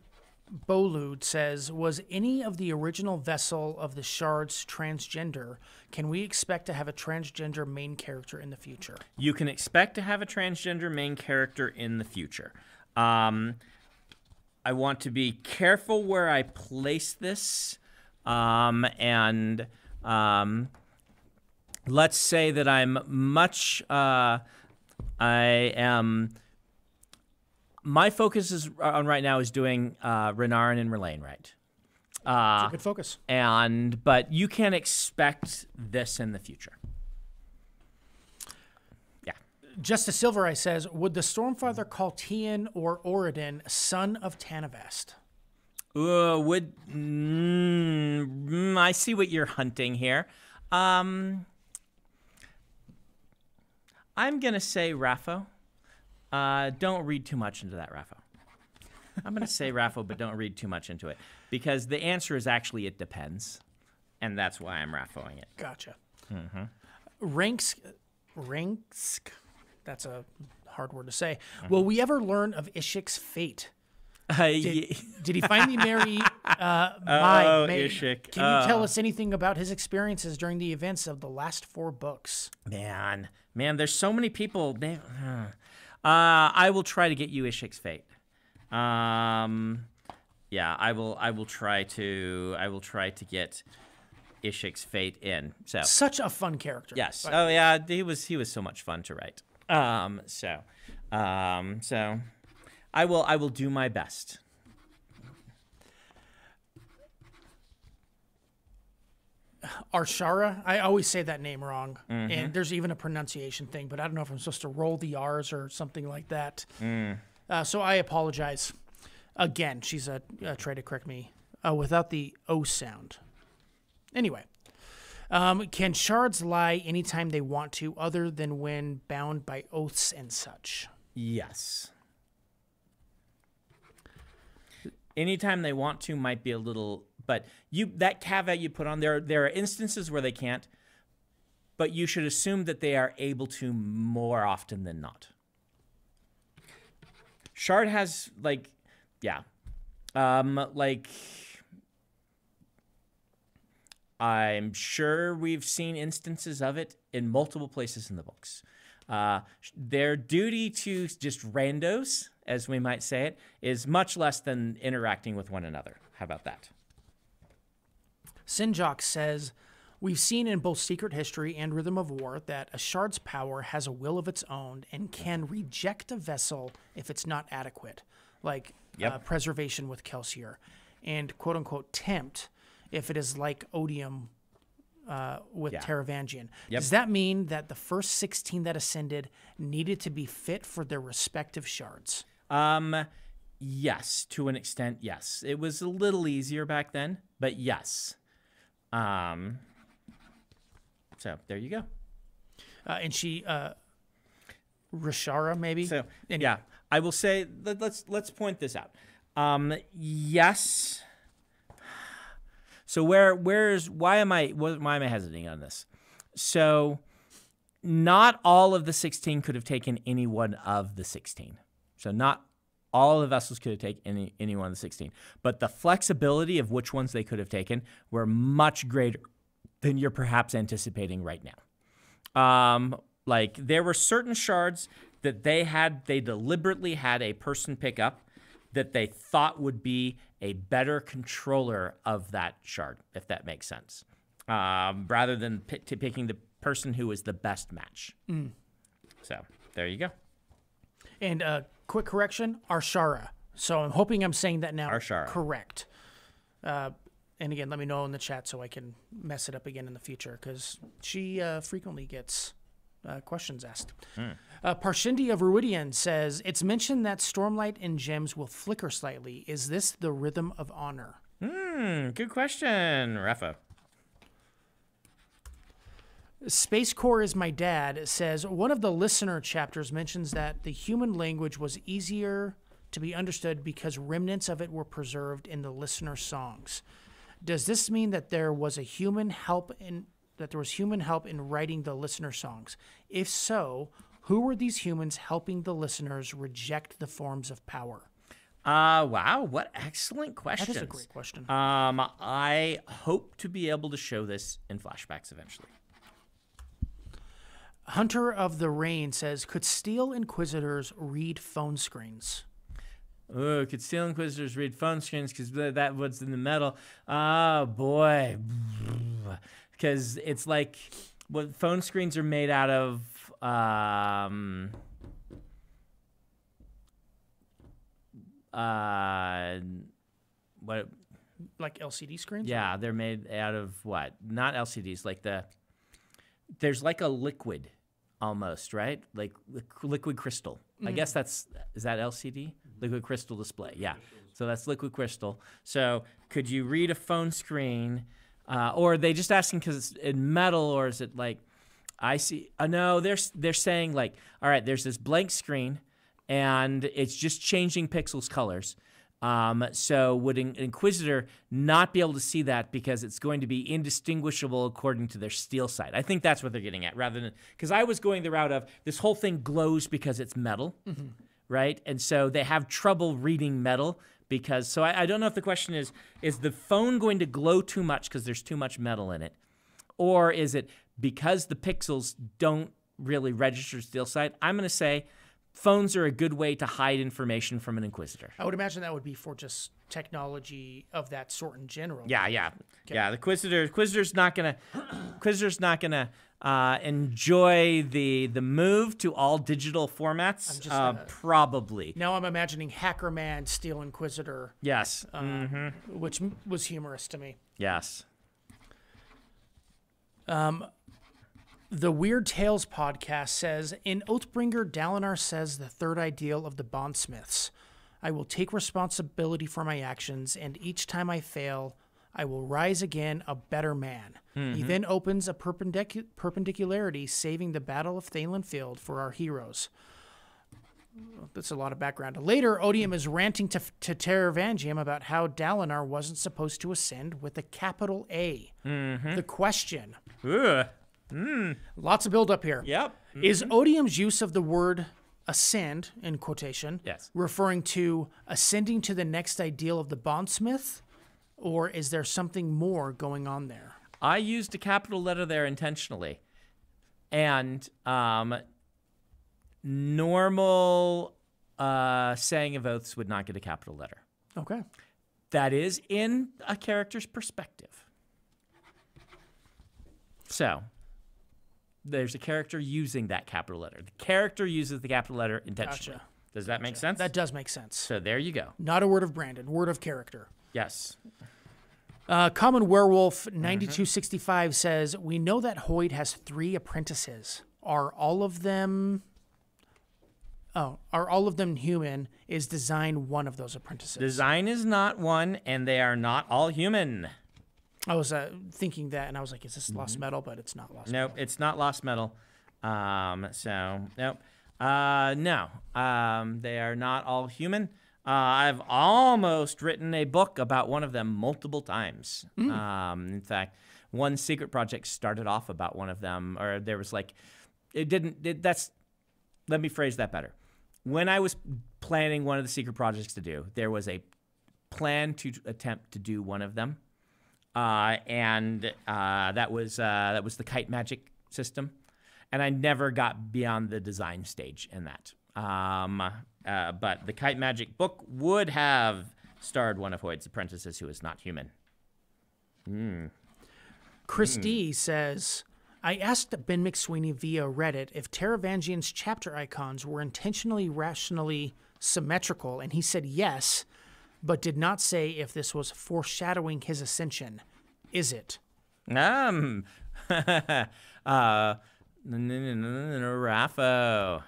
Bolud says, was any of the original vessel of the shards transgender? Can we expect to have a transgender main character in the future? You can expect to have a transgender main character in the future. I want to be careful where I place this. Let's say that I'm much, my focus is on right now is doing, Renarin and Merlane, right? It's a good focus. But you can expect this in the future. Yeah. Justice Silveri says, would the Stormfather call Tien or Oradin son of Tanavast? I see what you're hunting here. I'm going to say Raffo. Don't read too much into that, Raffo. I'm going to say Raffo, but don't read too much into it. Because the answer is actually it depends. And that's why I'm Raffoing it. Gotcha. Ranksk. That's a hard word to say. Will we ever learn of Ishik's fate? Did he finally marry Ishik? Can you tell us anything about his experiences during the events of the last 4 books? Man, there's so many people. Man. I will try to get you Ishik's fate. Yeah, I will try to get Ishik's fate in. So such a fun character. Yes. Oh yeah, he was so much fun to write. I will do my best. Arshara, I always say that name wrong. And there's even a pronunciation thing, but I don't know if I'm supposed to roll the R's or something like that. So I apologize. Again, she's try to correct me without the O sound. Anyway, can shards lie anytime they want to other than when bound by oaths and such? Yes. Anytime they want to might be a little, but that caveat you put on there, there are instances where they can't, but you should assume that they are able to more often than not. Shard has, like, yeah. Like, I'm sure we've seen instances of it in multiple places in the books. Their duty to just randos, as we might say it, is much less than interacting with one another. How about that? Sinjok says, we've seen in both Secret History and Rhythm of War that a shard's power has a will of its own and can reject a vessel if it's not adequate, like preservation with Kelsier, and quote-unquote tempt if it is like Odium with Taravangian. Does that mean that the first 16 that ascended needed to be fit for their respective shards? Yes, to an extent, yes. It was a little easier back then, but yes. So there you go. And she, Rashara, maybe. So and yeah, I will say let's point this out. Yes. So why am I hesitating on this? So not all of the 16 could have taken any one of the 16. So not all of the vessels could have taken any one of the 16. But the flexibility of which ones they could have taken were much greater than you're perhaps anticipating right now. Like there were certain shards that they deliberately had a person pick up that they thought would be a better controller of that shard, if that makes sense, rather than picking the person who is the best match. So there you go. And quick correction, Arshara. So I'm hoping I'm saying that now. Arshara. Correct. And again, let me know in the chat so I can mess it up again in the future, because she frequently gets questions asked. Parshindi of Ruidian says, it's mentioned that Stormlight and gems will flicker slightly. Is this the Rhythm of Honor? Good question, Rafa. Space Corps is My Dad says, one of the listener chapters mentions that the human language was easier to be understood because remnants of it were preserved in the listener songs. Does this mean that there was human help in writing the listener songs? If so, who were these humans helping the listeners reject the forms of power? Wow, what excellent question. That is a great question. I hope to be able to show this in flashbacks eventually. Hunter of the Rain says, could Steel Inquisitors read phone screens? Oh, could Steel Inquisitors read phone screens? Because that was in the metal. Oh, boy. Because it's like what phone screens are made out of. What? Like LCD screens? Yeah, they're made out of what? Not LCDs. Like there's like a liquid, almost, right? Like liquid crystal. I guess is that LCD? Liquid crystal display, yeah. So that's liquid crystal. So could you read a phone screen? Or are they just asking because it's in metal, or is it like, I see, no, they're saying like, all right, there's this blank screen, and it's just changing pixels colors. So would an Inquisitor not be able to see that because it's going to be indistinguishable according to their steel sight? I think that's what they're getting at, rather than, because I was going the route of this whole thing glows because it's metal. Right? And so they have trouble reading metal because, so I don't know if the question is the phone going to glow too much because there's too much metal in it? Or is it because the pixels don't really register steel sight? I'm going to say phones are a good way to hide information from an Inquisitor. I would imagine that would be for just technology of that sort in general. Yeah, yeah. Okay. Yeah, the Inquisitor's not going to, enjoy the move to all digital formats. Probably. Now I'm imagining Hackerman, Steel Inquisitor. Yes. Which was humorous to me. Yes. The Weird Tales podcast says, in Oathbringer, Dalinar says the third ideal of the Bondsmiths. I will take responsibility for my actions, and each time I fail, I will rise again a better man. He then opens a perpendicularity, saving the Battle of Thalen Field for our heroes. That's a lot of background. Later, Odium is ranting to Taravangium about how Dalinar wasn't supposed to ascend with a capital A. The question. Lots of build up here. Is Odium's use of the word ascend, in quotation, yes, referring to ascending to the next ideal of the bondsmith, or is there something more going on there? I used a capital letter there intentionally. And normal saying of oaths would not get a capital letter. Okay. That is in a character's perspective. So there's a character using that capital letter. The character uses the capital letter intentionally. Gotcha. Does that make sense? That does make sense. So there you go. Not a word of Brandon, word of character. Yes. Common Werewolf 9265 says, we know that Hoyt has 3 apprentices. Are all of them... Oh, are all of them human? Is design one of those apprentices? Design is not one, and they are not all human. I was thinking that, and I was like, is this Lost Metal? But it's not Lost Metal. Nope, it's not Lost Metal. So, nope. They are not all human. I've almost written a book about one of them multiple times. In fact, one secret project started off about one of them, or there was like, it didn't, it, that's, let me phrase that better. When I was planning one of the secret projects to do, there was a plan to attempt to do one of them. That was the kite magic system. And I never got beyond the design stage in that. But the Kite Magic book would have starred one of Hoyt's apprentices who is not human. Christie says, I asked Ben McSweeney via Reddit if Taravangian's chapter icons were intentionally rationally symmetrical, and he said yes, but did not say if this was foreshadowing his ascension. Is it? Raffo.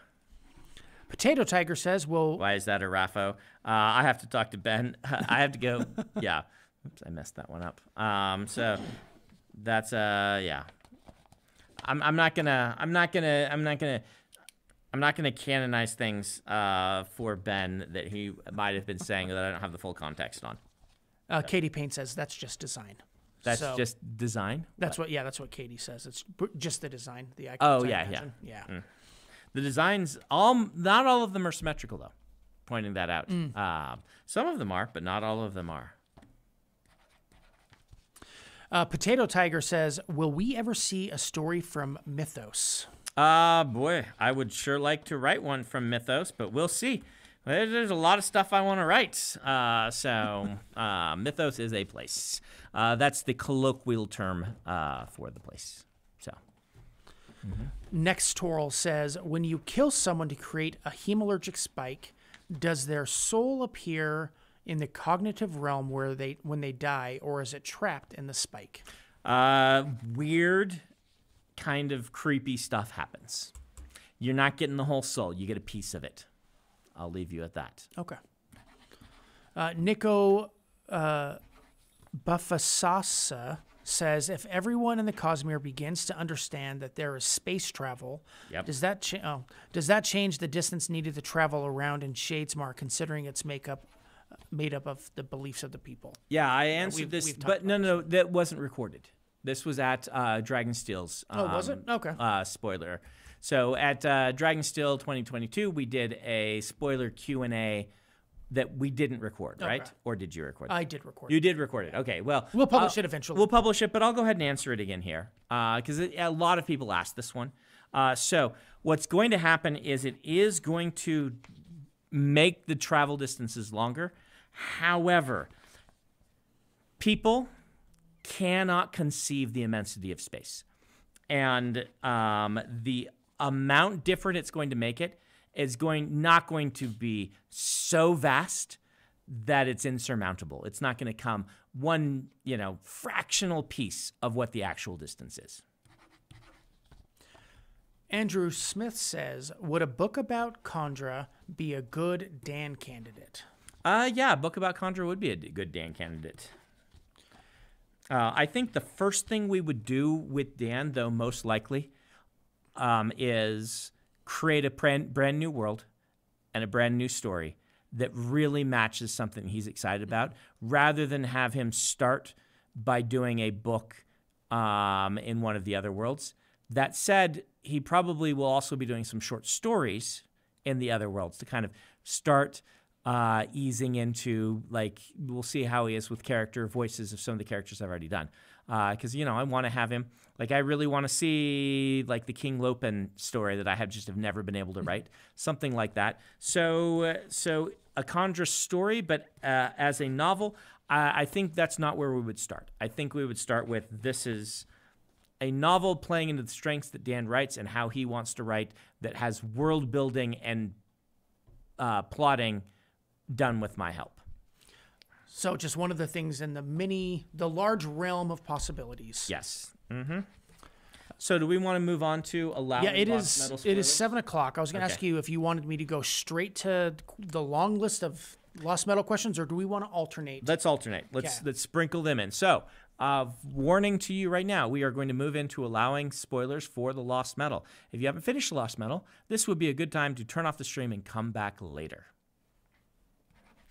Potato Tiger says, well... Why is that a Raffo? I have to talk to Ben. I have to go... Yeah. Oops, I messed that one up. So that's... Yeah. I'm not gonna canonize things for Ben that he might have been saying that I don't have the full context on. So. Katie Payne says that's just design. That's just design? That's what... Yeah, that's what Katie says. It's just the design. The icons, oh, yeah, yeah. Yeah. Mm. The designs, not all of them are symmetrical, though, pointing that out. Some of them are, but not all of them are. Potato Tiger says, will we ever see a story from Mythos? Boy, I would sure like to write one from Mythos, but we'll see. There's a lot of stuff I want to write. So Mythos is a place. That's the colloquial term for the place. Next Torl says, when you kill someone to create a hemallergic spike, does their soul appear in the cognitive realm where they when they die, or is it trapped in the spike? Weird kind of creepy stuff happens. You're not getting the whole soul. You get a piece of it. I'll leave you at that. Okay. Nico Buffasasa says, if everyone in the Cosmere begins to understand that there is space travel, does that change the distance needed to travel around in Shadesmar, considering its makeup, made up of the beliefs of the people? Yeah, I answered this, but no, that wasn't recorded. This was at Dragonsteel's. Oh, was it? Okay. Spoiler. So at Dragonsteel 2022, we did a spoiler Q&A that we didn't record, okay, right? Or did you record it? I did record it. You did record it. Okay, well. We'll publish it eventually. We'll publish it, but I'll go ahead and answer it again here because a lot of people asked this one. So what's going to happen is it is going to make the travel distances longer. However, people cannot conceive the immensity of space. And the amount different it's going to make it is not going to be so vast that it's insurmountable. It's not going to come one, fractional piece of what the actual distance is. Andrew Smith says, would a book about Chandra be a good Dan candidate? Yeah, a book about Chandra would be a good Dan candidate. I think the first thing we would do with Dan, though, most likely, is create a brand new world and a brand new story that really matches something he's excited about, rather than have him start by doing a book in one of the other worlds. That said, he probably will also be doing some short stories in the other worlds to kind of start easing into, like, we'll see how he is with character voices of some of the characters I've already done. Because, you know, I want to have him, like, I really want to see, like, the King Lopin story that I have just have never been able to write, something like that. So a Condra story, but as a novel, I think that's not where we would start. I think we would start with, this is a novel playing into the strengths that Dan writes and how he wants to write, that has world building and plotting done with my help. So just one of the things in the large realm of possibilities. Yes. Mm-hmm. So do we want to move on to allowing? Yeah, it is 7 o'clock. I was going to ask you if you wanted me to go straight to the long list of lost metal questions, or do we want to alternate? Let's alternate. Let's sprinkle them in. So warning to you right now, we are going to move into allowing spoilers for the lost metal. If you haven't finished the lost metal, this would be a good time to turn off the stream and come back later.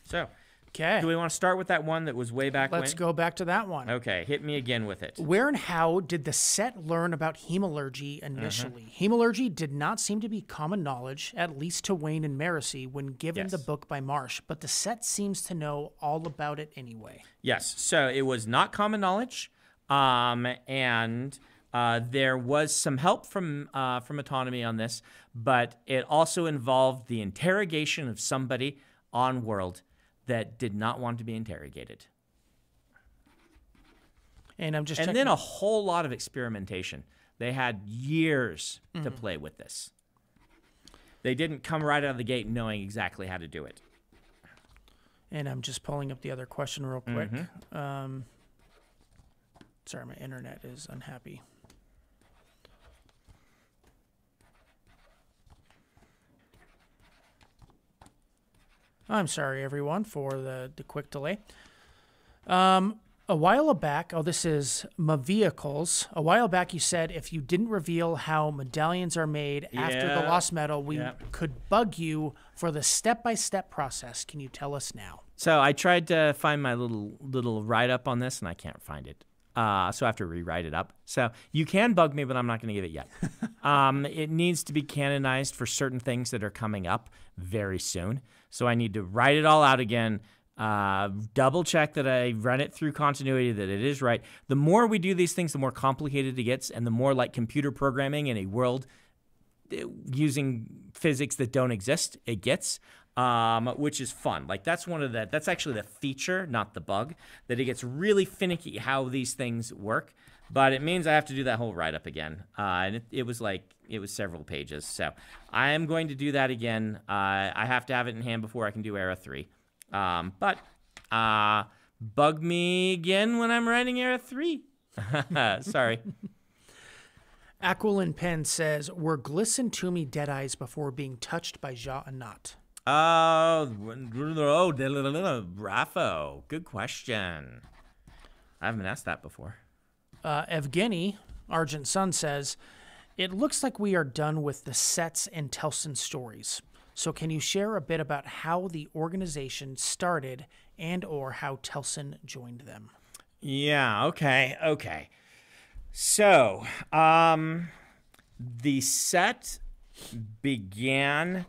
So, okay. Do we want to start with that one that was way back when? Let's go back to that one. Okay, hit me again with it. Where and how did the set learn about hemallergy initially? Hemallergy did not seem to be common knowledge, at least to Wayne and Marcy, when given the book by Marsh, but the set seems to know all about it anyway. Yes, so it was not common knowledge, and there was some help from Autonomy on this, but it also involved the interrogation of somebody on world that did not want to be interrogated. And I'm just checking. And then a whole lot of experimentation. They had years to play with this. They didn't come right out of the gate knowing exactly how to do it. And I'm just pulling up the other question real quick. Sorry, my internet is unhappy. I'm sorry, everyone, for the quick delay. A while back, oh, this is my vehicles. A while back, you said if you didn't reveal how medallions are made after the lost metal, we could bug you for the step-by-step process. Can you tell us now? So I tried to find my little write-up on this, and I can't find it. So I have to rewrite it up. So you can bug me, but I'm not going to give it yet. It needs to be canonized for certain things that are coming up very soon. So I need to write it all out again, double check that I run it through continuity, that it is right. The more we do these things, the more complicated it gets, and the more like computer programming in a world using physics that don't exist it gets. Which is fun. Like, that's one of the, that's actually the feature, not the bug, that it gets really finicky how these things work. But it means I have to do that whole write-up again. And it was several pages. So I am going to do that again. I have to have it in hand before I can do Era 3. But bug me again when I'm writing Era 3. Sorry. Aquilin Penn says, were Gliss and Toomey dead-eyes before being touched by Ja Anat? Oh, Raffo, good question. I haven't asked that before. Evgeny, Argent Sun, says, it looks like we are done with the sets and Telson stories. So can you share a bit about how the organization started and or how Telson joined them? Yeah, okay. So the set began...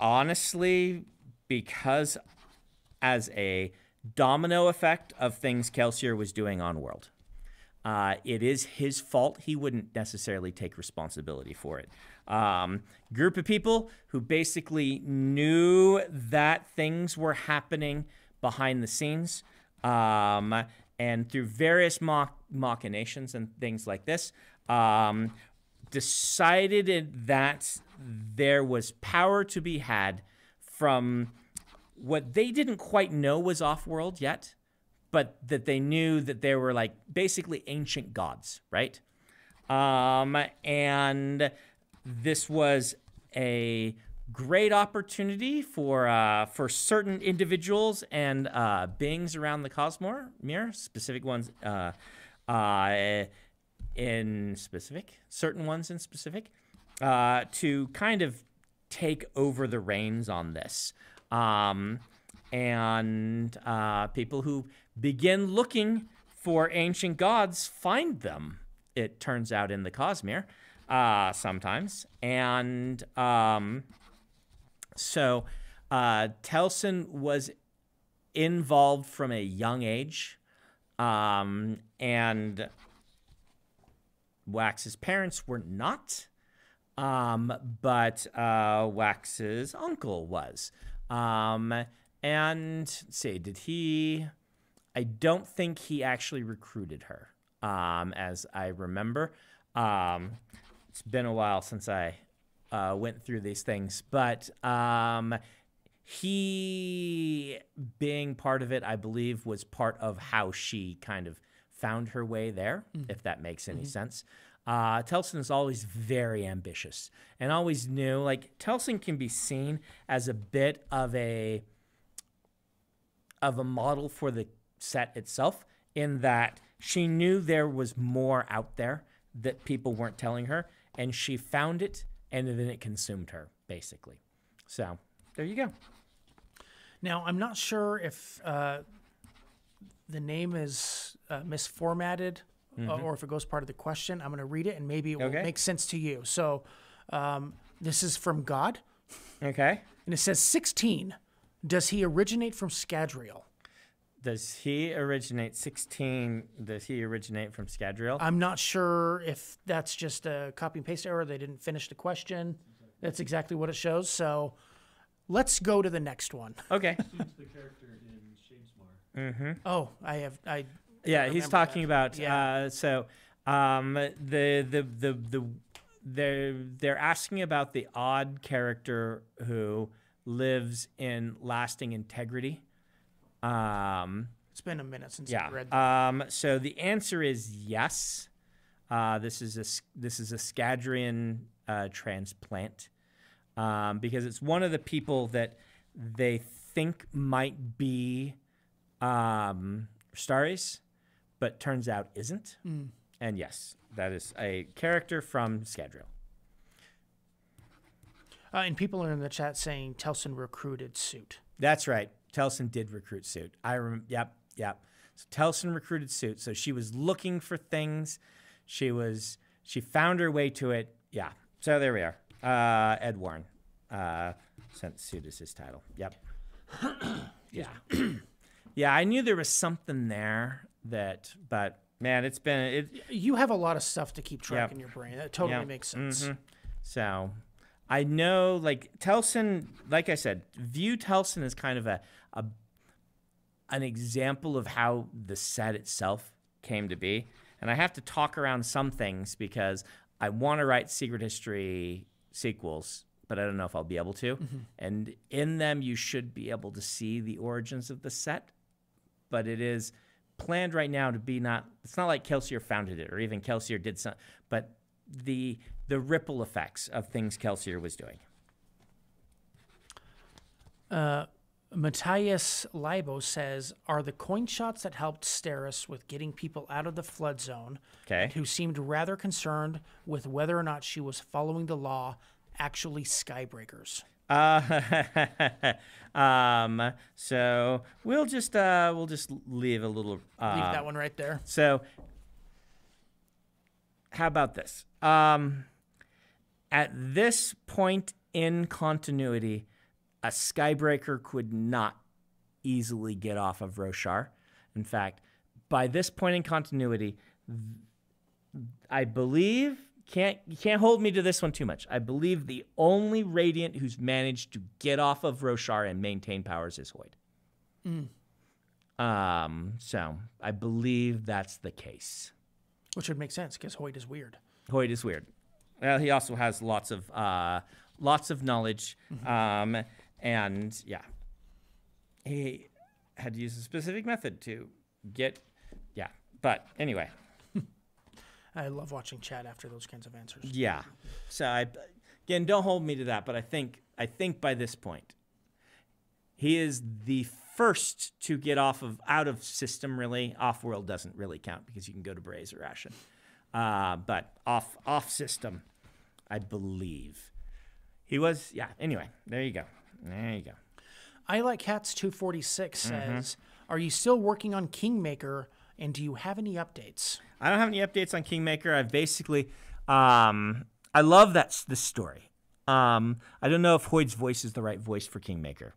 honestly, because as a domino effect of things Kelsier was doing on world, it is his fault. He wouldn't necessarily take responsibility for it. Group of people who basically knew that things were happening behind the scenes, and through various machinations and things like this, decided that there was power to be had from what they didn't quite know was off-world yet, but that they knew that there were, like, basically ancient gods, right? And this was a great opportunity for certain individuals and beings around the Cosmomere, specific ones, certain ones in specific, to kind of take over the reins on this. And people who begin looking for ancient gods find them, it turns out, in the Cosmere. sometimes. And so Telson was involved from a young age, and Wax's parents were not, but Wax's uncle was. And let's see, did he... I don't think he actually recruited her, as I remember. It's been a while since I went through these things, but he being part of it, I believe, was part of how she kind of found her way there, if that makes any sense. Telson is always very ambitious and always knew, like, Telson can be seen as a bit of a model for the set itself, in that she knew there was more out there that people weren't telling her, and she found it, and then it consumed her, basically. So there you go. Now, I'm not sure if the name is misformatted or if it goes part of the question. I'm going to read it, and maybe it will make sense to you. So this is from God. Okay. And it says, 16, does he originate from Scadrial? Does he originate 16? Does he originate from Scadrial? I'm not sure if that's just a copy and paste error. They didn't finish the question. That's exactly what it shows. So let's go to the next one. Okay. Suits the character in Shadesmar. Oh, I he's talking about. Yeah. They're asking about the odd character who lives in lasting integrity. It's been a minute since I've read that. So the answer is yes. This is a Scadrian transplant, because it's one of the people that they think might be Starries, but turns out isn't. And yes, that is a character from Scadrial. And people are in the chat saying Telson recruited Suit. That's right. Telson did recruit Suit. I remember. Yep. So Telson recruited Suit. So she was looking for things. She found her way to it. Yeah. So there we are. Ed Warren sent Suit as his title. Yep. Yeah. Yeah. I knew there was something there that, but man, it's been. You have a lot of stuff to keep track in your brain. That totally makes sense. So. I know, like, Telson, like I said, view Telson as kind of an example of how the set itself came to be. And I have to talk around some things because I want to write Secret History sequels, but I don't know if I'll be able to. And in them, you should be able to see the origins of the set. But it is planned right now to be not, it's not like Kelsier founded it or even Kelsier did something, but the ripple effects of things Kelsier was doing. Matthias Libo says, are the coin shots that helped Steris with getting people out of the flood zone, who seemed rather concerned with whether or not she was following the law, actually skybreakers? So we'll just leave a little... leave that one right there. So how about this? At this point in continuity, a skybreaker could not easily get off of Roshar. In fact, by this point in continuity, I believe, you can't hold me to this one too much. I believe the only Radiant who's managed to get off of Roshar and maintain powers is Hoyd. So I believe that's the case. Which would make sense because Hoyd is weird. Hoyd is weird. Well, he also has lots of knowledge, and yeah, he had to use a specific method to get, But anyway, I love watching chat after those kinds of answers. Yeah. So again, don't hold me to that, but I think by this point, he is the first to get out of system. Really, off world doesn't really count because you can go to Braze or Ashen. But off system, I believe. He was, anyway, there you go. I Like Cats 246 says, are you still working on Kingmaker, and do you have any updates? I don't have any updates on Kingmaker. I've basically I love this story. I don't know if Hoyd's voice is the right voice for Kingmaker.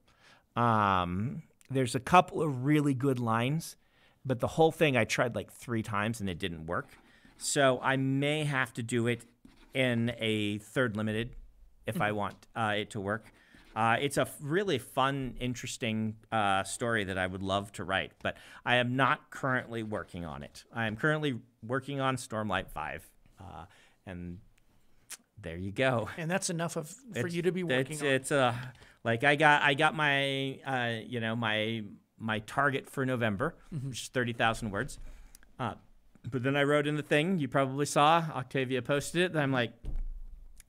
There's a couple of really good lines, but the whole thing I tried like 3 times and it didn't work. So I may have to do it in a third limited if I want it to work. It's a really fun, interesting story that I would love to write, but I am not currently working on it. I am currently working on Stormlight 5, and there you go. And that's enough for you to be working on. It's like I got my you know, my target for November, which is 30,000 words. But then I wrote in the thing you probably saw. Octavia posted it. And I'm like,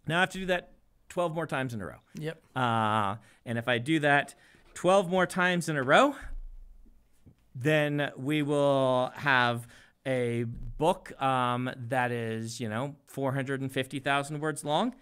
now I have to do that 12 more times in a row. Yep. And if I do that 12 more times in a row, then we will have a book that is, you know, 450,000 words long.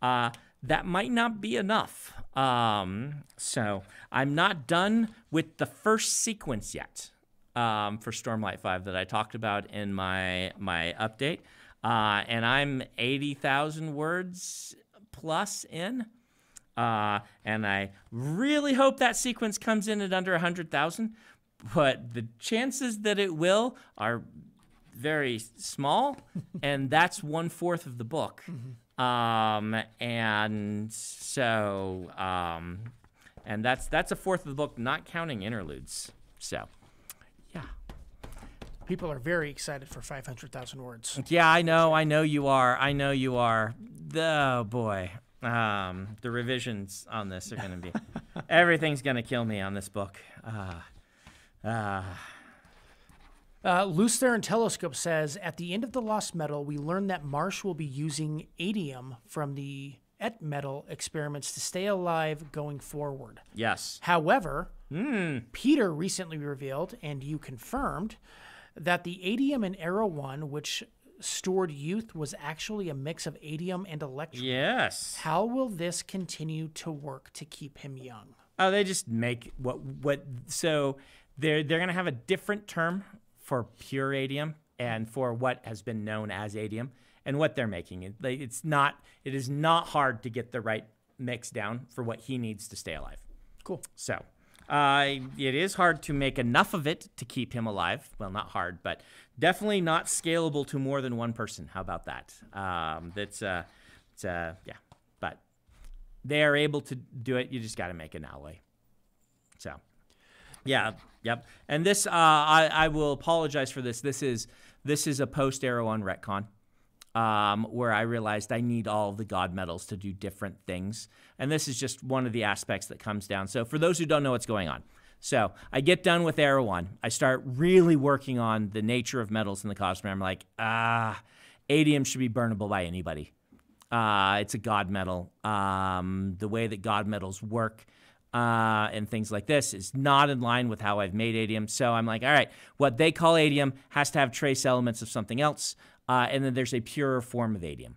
That might not be enough. So I'm not done with the first sequence yet for Stormlight 5 that I talked about in my update. And I'm 80,000 words plus in, and I really hope that sequence comes in at under 100,000, but the chances that it will are very small, and that's 1/4 of the book. And so, and that's 1/4 of the book, not counting interludes. So, yeah. People are very excited for 500,000 words. Yeah, I know you are. I know you are. Oh, boy. The revisions on this are going to be... everything's going to kill me on this book. Loose Theron Telescope says, at the end of The Lost Metal, we learned that Marsh will be using adium from the Et Metal experiments to stay alive going forward. Yes. However, Peter recently revealed, and you confirmed, that the adium in Era 1, which stored youth, was actually a mix of adium and electrum. Yes. How will this continue to work to keep him young? Oh, they just make what so they're going to have a different term for pure adium and for what has been known as adium and what they're making. It is not hard to get the right mix down for what he needs to stay alive. Cool. So it is hard to make enough of it to keep him alive. Well, not hard, but definitely not scalable to more than one person. How about that? Yeah. But they are able to do it. You just got to make an alloy. So, yeah, yep. And this, I will apologize for this. This is a post-Arrow on retcon. Where I realized I need all the god metals to do different things. And this is just one of the aspects that comes down. So for those who don't know what's going on. So I get done with Erawan. I start really working on the nature of metals in the cosmere. I'm like, adium should be burnable by anybody. It's a god metal. The way that god metals work and things like this is not in line with how I've made adium. So I'm like, all right, what they call adium has to have trace elements of something else. And then there's a purer form of adium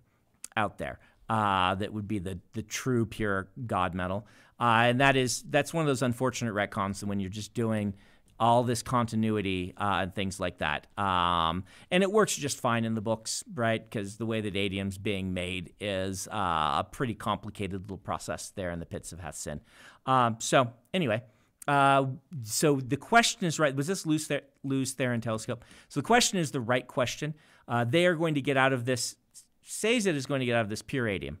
out there that would be the true pure god metal. And that's one of those unfortunate retcons when you're just doing all this continuity and things like that. And it works just fine in the books, right? Because the way that adium's being made is a pretty complicated little process there in the pits of Hathsin. So anyway... so the question is right. Was this Loose Theron Telescope? So the question is the right question. They are going to get out of this. Sayzit is going to get out of this pure adium,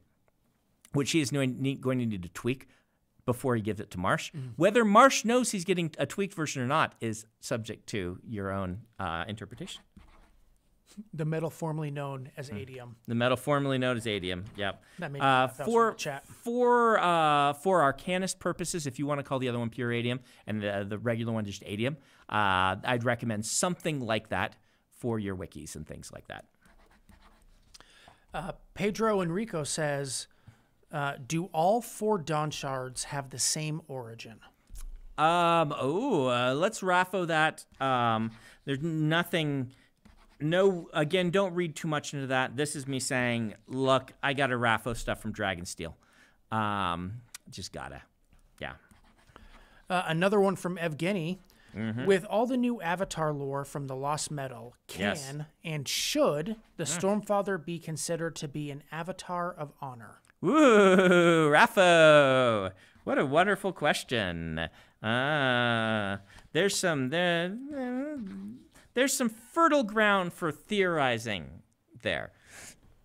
which he is going to need to tweak before he gives it to Marsh. Whether Marsh knows he's getting a tweaked version or not is subject to your own interpretation. The metal formerly known as adium. The metal formerly known as adium. Yep. That made for chat. For Arcanist purposes, if you want to call the other one pure adium and the regular one just adium, I'd recommend something like that for your wikis and things like that. Pedro Enrico says, "Do all 4 Dawn Shards have the same origin?" Let's raffo that. There's nothing. No, again, don't read too much into that. This is me saying, look, I got to raffo stuff from Dragonsteel. Just gotta. Yeah. Another one from Evgeny. Mm-hmm. With all the new Avatar lore from the Lost Metal, can and should the Stormfather be considered to be an Avatar of Honor? Ooh, Raffo! What a wonderful question. There's some fertile ground for theorizing there.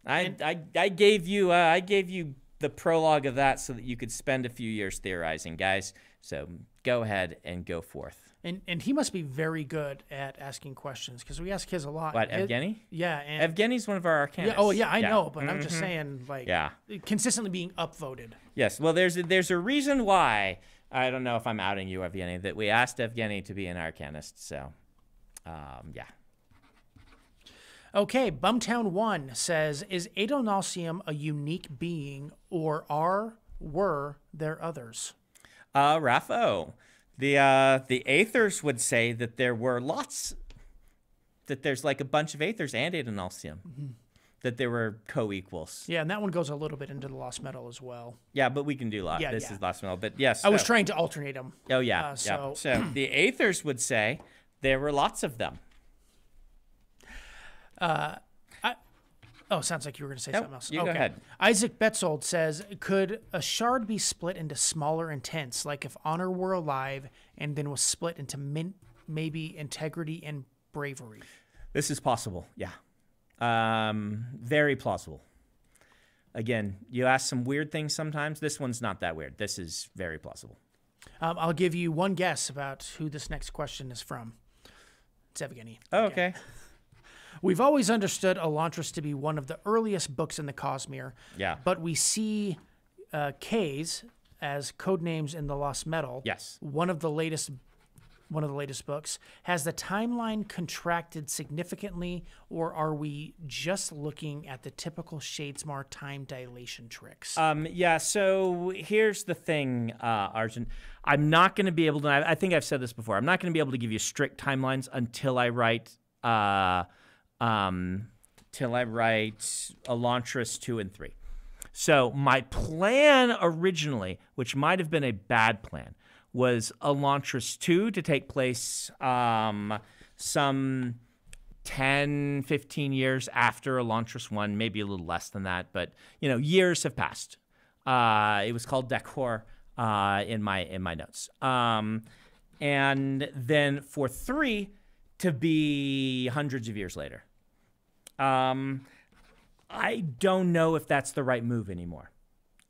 I gave you the prologue of that so that you could spend a few years theorizing, guys. So go ahead and go forth. And he must be very good at asking questions because we ask his a lot. What, Evgeny? Yeah. And Evgeny's one of our arcanists. Yeah, oh, yeah, I know, but I'm just saying, like, consistently being upvoted. Yes, well, there's a reason why, I don't know if I'm outing you, Evgeny, that we asked Evgeny to be an arcanist, so, yeah. Okay, Bumtown1 says, is Aedonalsium a unique being, or were there others? Raffo. The Aethers would say that there were lots, that there's like a bunch of Aethers and Aedonalsium, that there were co-equals. Yeah, and that one goes a little bit into the Lost Metal as well. Yeah, but we can do Lost. Yeah, this is Lost Metal, but yes. I was trying to alternate them. Oh, yeah. So the Aethers would say there were lots of them. Oh, sounds like you were going to say something else. Okay. Go ahead. Isaac Betzold says, could a shard be split into smaller intents, like if honor were alive and then was split into maybe integrity and bravery? This is possible, yeah. Very plausible. Again, you ask some weird things sometimes. This one's not that weird. This is very plausible. I'll give you one guess about who this next question is from. It's Evgeny. Oh, okay. We've always understood Elantris to be one of the earliest books in the Cosmere. Yeah. But we see K's as codenames in the Lost Metal. Yes. One of the latest books. Has the timeline contracted significantly, or are we just looking at the typical Shadesmar time dilation tricks? Yeah, so here's the thing, Arjun. I'm not going to be able to, I think I've said this before, I'm not going to be able to give you strict timelines until I write... till I write Elantris 2 and 3. So my plan originally, which might have been a bad plan, was Elantris 2 to take place some 10, 15 years after Elantris 1, maybe a little less than that, but you know, years have passed. It was called Decor in my notes, and then for 3. To be hundreds of years later. I don't know if that's the right move anymore.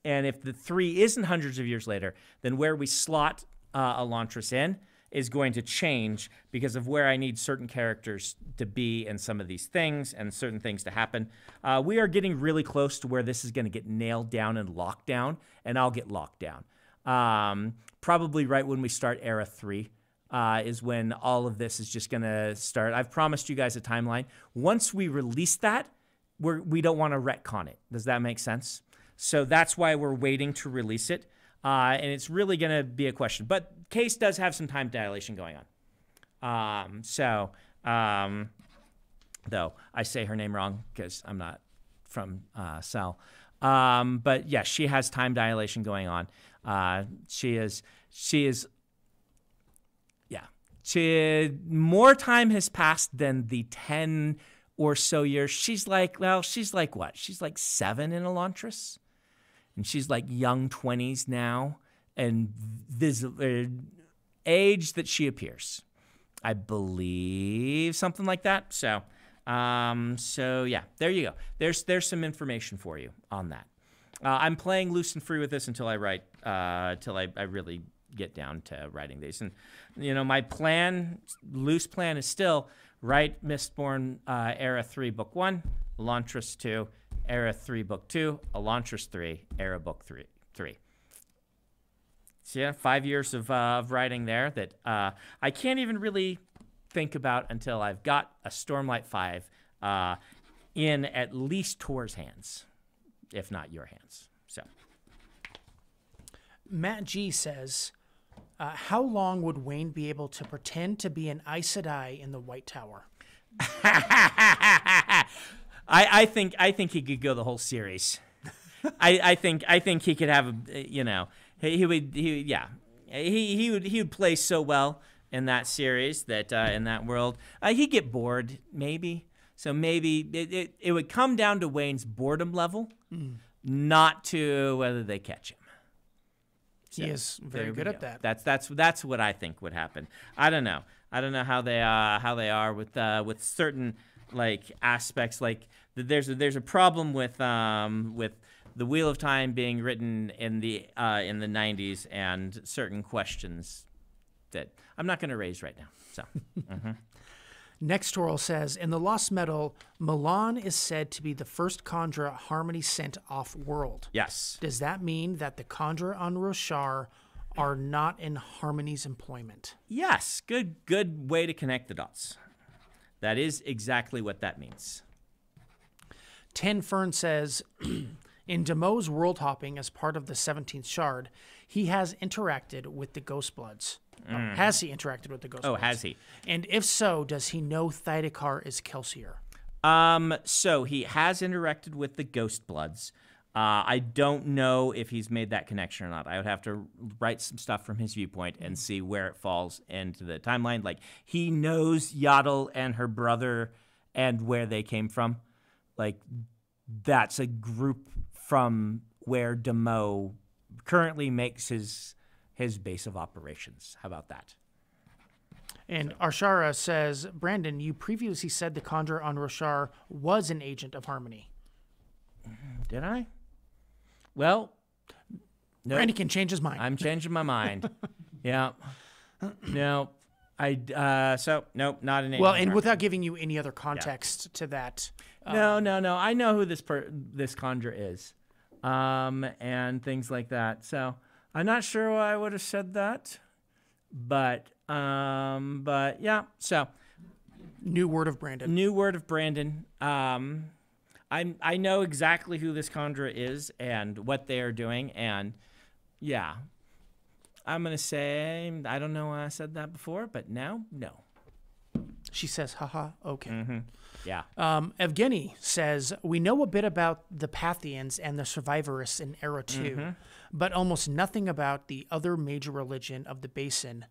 And if the 3 isn't hundreds of years later, then where we slot Elantris in is going to change because of where I need certain characters to be in some of these things and certain things to happen. We are getting really close to where this is going to get nailed down and locked down, and I'll get locked down. Probably right when we start Era 3. Is when all of this is just going to start. I've promised you guys a timeline. Once we release that, we don't want to retcon it. Does that make sense? So that's why we're waiting to release it. And it's really going to be a question. But Case does have some time dilation going on. Though I say her name wrong because I'm not from Sal. But, yeah, she has time dilation going on. She is... more time has passed than the 10 or so years. She's like, well, she's like what? She's like 7 in Elantris, and she's like young 20s now, and this age that she appears, I believe, something like that. So, yeah, there you go. There's some information for you on that. I'm playing loose and free with this until I write, till I really get down to writing these. And, you know, my plan, loose plan, is still write Mistborn Era 3 Book 1, Elantris 2, Era 3 Book 2, Elantris 3, Era Book 3. So, yeah, 5 years of writing there that I can't even really think about until I've got a Stormlight 5 in at least Tor's hands, if not your hands. So Matt G says... how long would Wayne be able to pretend to be an Aes Sedai in the White Tower? I think he could go the whole series. I think he could have, you know, he would play so well in that series, that in that world, he'd get bored, maybe. So maybe it would come down to Wayne's boredom level, not to whether they catch him. So he is very good at that. That's what I think would happen. I don't know. I don't know how they are with certain like aspects. Like there's a problem with The Wheel of Time being written in the 90s and certain questions that I'm not going to raise right now. So. Next Toril says, in The Lost Metal, Milan is said to be the first Chandra Harmony sent off-world. Yes. Does that mean that the Chandra on Roshar are not in Harmony's employment? Yes. Good way to connect the dots. That is exactly what that means. Ten Fern says, in Demo's world hopping as part of the 17th Shard, he has interacted with the Ghostbloods. Oh, has he interacted with the Ghostbloods? Oh, has he? And if so, does he know Thydekar is Kelsier? So he has interacted with the Ghostbloods. I don't know if he's made that connection or not. I would have to write some stuff from his viewpoint and see where it falls into the timeline. Like, he knows Yaddle and her brother and where they came from. Like, that's a group from where Demo currently makes his base of operations. How about that? And so. Arshara says, Brandon, you previously said the Chandra on Roshar was an agent of Harmony. Did I? Well, no. Brandon can change his mind. I'm changing my mind. Yeah. No. So, not an agent. Well, and Harmony. Without giving you any other context to that. No. I know who this Chandra is and things like that. So... I'm not sure why I would have said that, but yeah. So, new word of Brandon. New word of Brandon. I know exactly who this Chandra is and what they are doing, and yeah, I'm gonna say I don't know why I said that before, but now no. She says, "Haha, okay." Mm-hmm. Yeah. Evgeny says, we know a bit about the Parthians and the Survivorists in Era 2, but almost nothing about the other major religion of the Basin,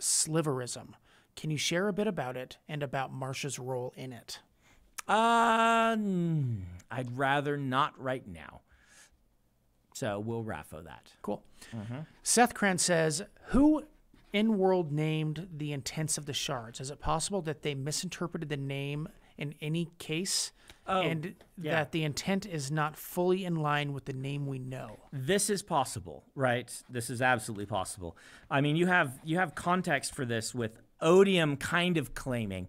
Sliverism. Can you share a bit about it and about Marsha's role in it? I'd rather not right now. So we'll raffo that. Cool. Seth Cran says, who... in-world named the Intents of the Shards. Is it possible that they misinterpreted the name in any case that the intent is not fully in line with the name we know? This is possible, right? This is absolutely possible. I mean, you have context for this with Odium kind of claiming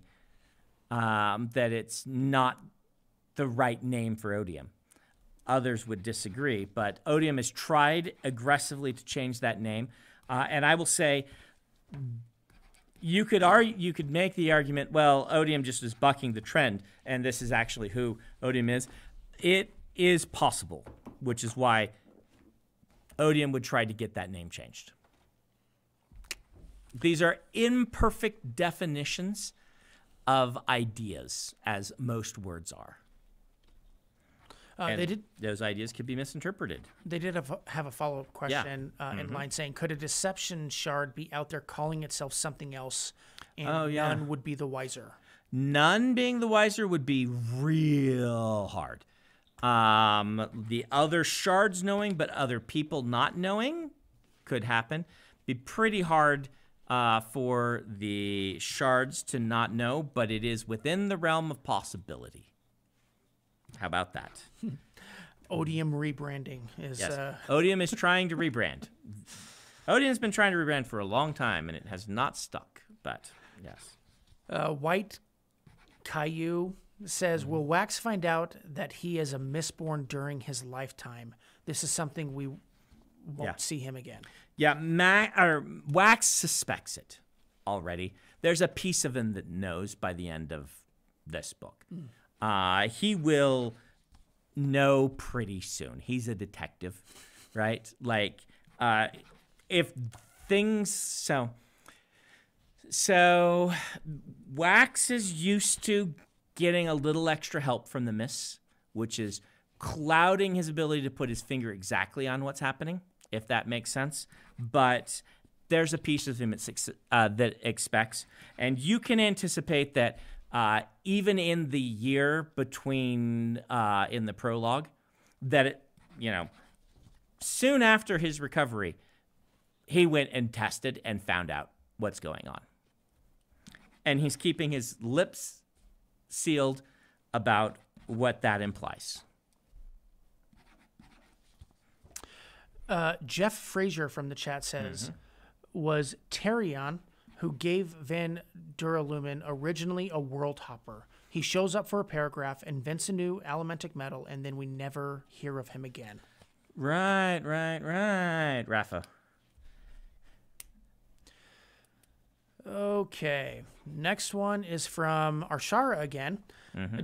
that it's not the right name for Odium. Others would disagree, but Odium has tried aggressively to change that name. And I will say... You could make the argument, well, Odium just is bucking the trend, and this is actually who Odium is. It is possible, which is why Odium would try to get that name changed. These are imperfect definitions of ideas, as most words are. Those ideas could be misinterpreted. They did have a follow-up question in line saying, could a deception shard be out there calling itself something else and none would be the wiser? None being the wiser would be real hard. The other shards knowing but other people not knowing could happen. Be pretty hard for the shards to not know, but it is within the realm of possibility. How about that? Odium rebranding is... Yes. Odium is trying to rebrand. Odium's been trying to rebrand for a long time, and it has not stuck, but yes. White Caillou says, will Wax find out that he is a Mistborn during his lifetime? This is something we won't see him again. Yeah, Wax suspects it already. There's a piece of him that knows by the end of this book. He will know pretty soon. He's a detective, right? Like, if things... So Wax is used to getting a little extra help from the Mists, which is clouding his ability to put his finger exactly on what's happening, if that makes sense. But there's a piece of him that expects. And you can anticipate that even in the year between in the prologue, that it, you know, soon after his recovery, he went and tested and found out what's going on. And he's keeping his lips sealed about what that implies. Jeff Frazier from the chat says, was Tarion, who gave Van Duralumin originally a world hopper. He shows up for a paragraph, invents a new alimentic metal, and then we never hear of him again. Right, Rafa. Okay, next one is from Arshara again.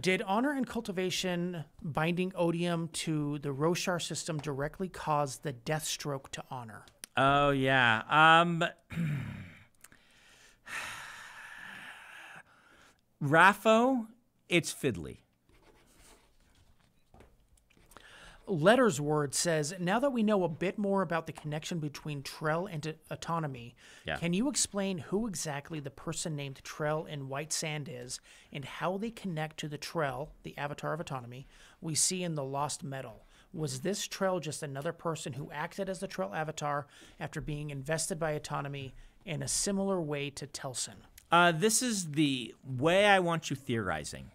Did honor and cultivation binding odium to the Roshar system directly cause the death stroke to honor? Oh, yeah. Rapho, it's fiddly. Letters Word says, now that we know a bit more about the connection between Trell and autonomy, can you explain who exactly the person named Trell in White Sand is and how they connect to the Trell, the avatar of autonomy, we see in the Lost Metal? Was this Trell just another person who acted as the Trell avatar after being invested by autonomy in a similar way to Telson? This is the way I want you theorizing.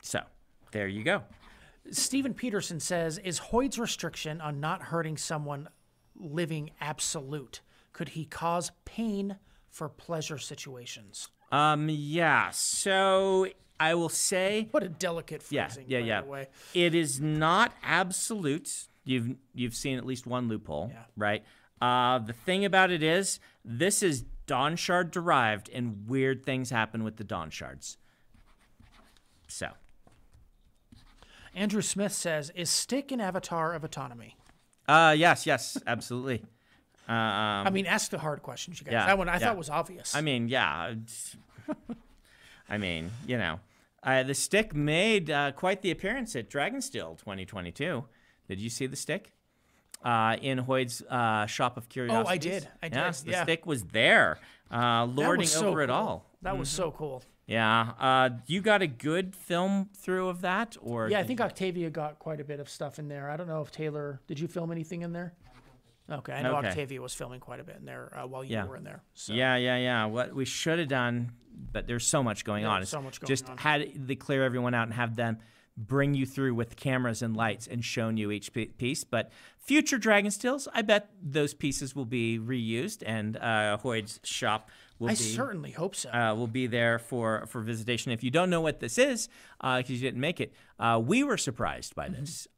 So, there you go. Steven Peterson says, is Hoyd's restriction on not hurting someone living absolute? Could he cause pain for pleasure situations? Yeah, so I will say... What a delicate phrasing, by the way. It is not absolute. You've seen at least one loophole, right? The thing about it is, this is Dawn Shard derived, and weird things happen with the Dawn Shards. So... Andrew Smith says, is Stick an avatar of autonomy? Yes, absolutely. I mean, ask the hard questions, you guys. That one I thought was obvious. I mean, I mean, you know, the Stick made quite the appearance at Dragonsteel 2022. Did you see the Stick in Hoyd's shop of curiosities? Oh, I did. Yes, the Stick was there, lording over it all. That was so cool. Yeah, you got a good film through of that, or I think Octavia got quite a bit of stuff in there. I don't know if Taylor, did you film anything in there? Okay, I know Octavia was filming quite a bit in there while you were in there. So. What we should have done, but there's so much going on. So much going on. Just had to clear everyone out and have them bring you through with cameras and lights and shown you each piece. But future Dragonsteels, I bet those pieces will be reused, and Hoyd's shop. I certainly hope so. We'll be there for visitation. If you don't know what this is, because you didn't make it, we were surprised by this.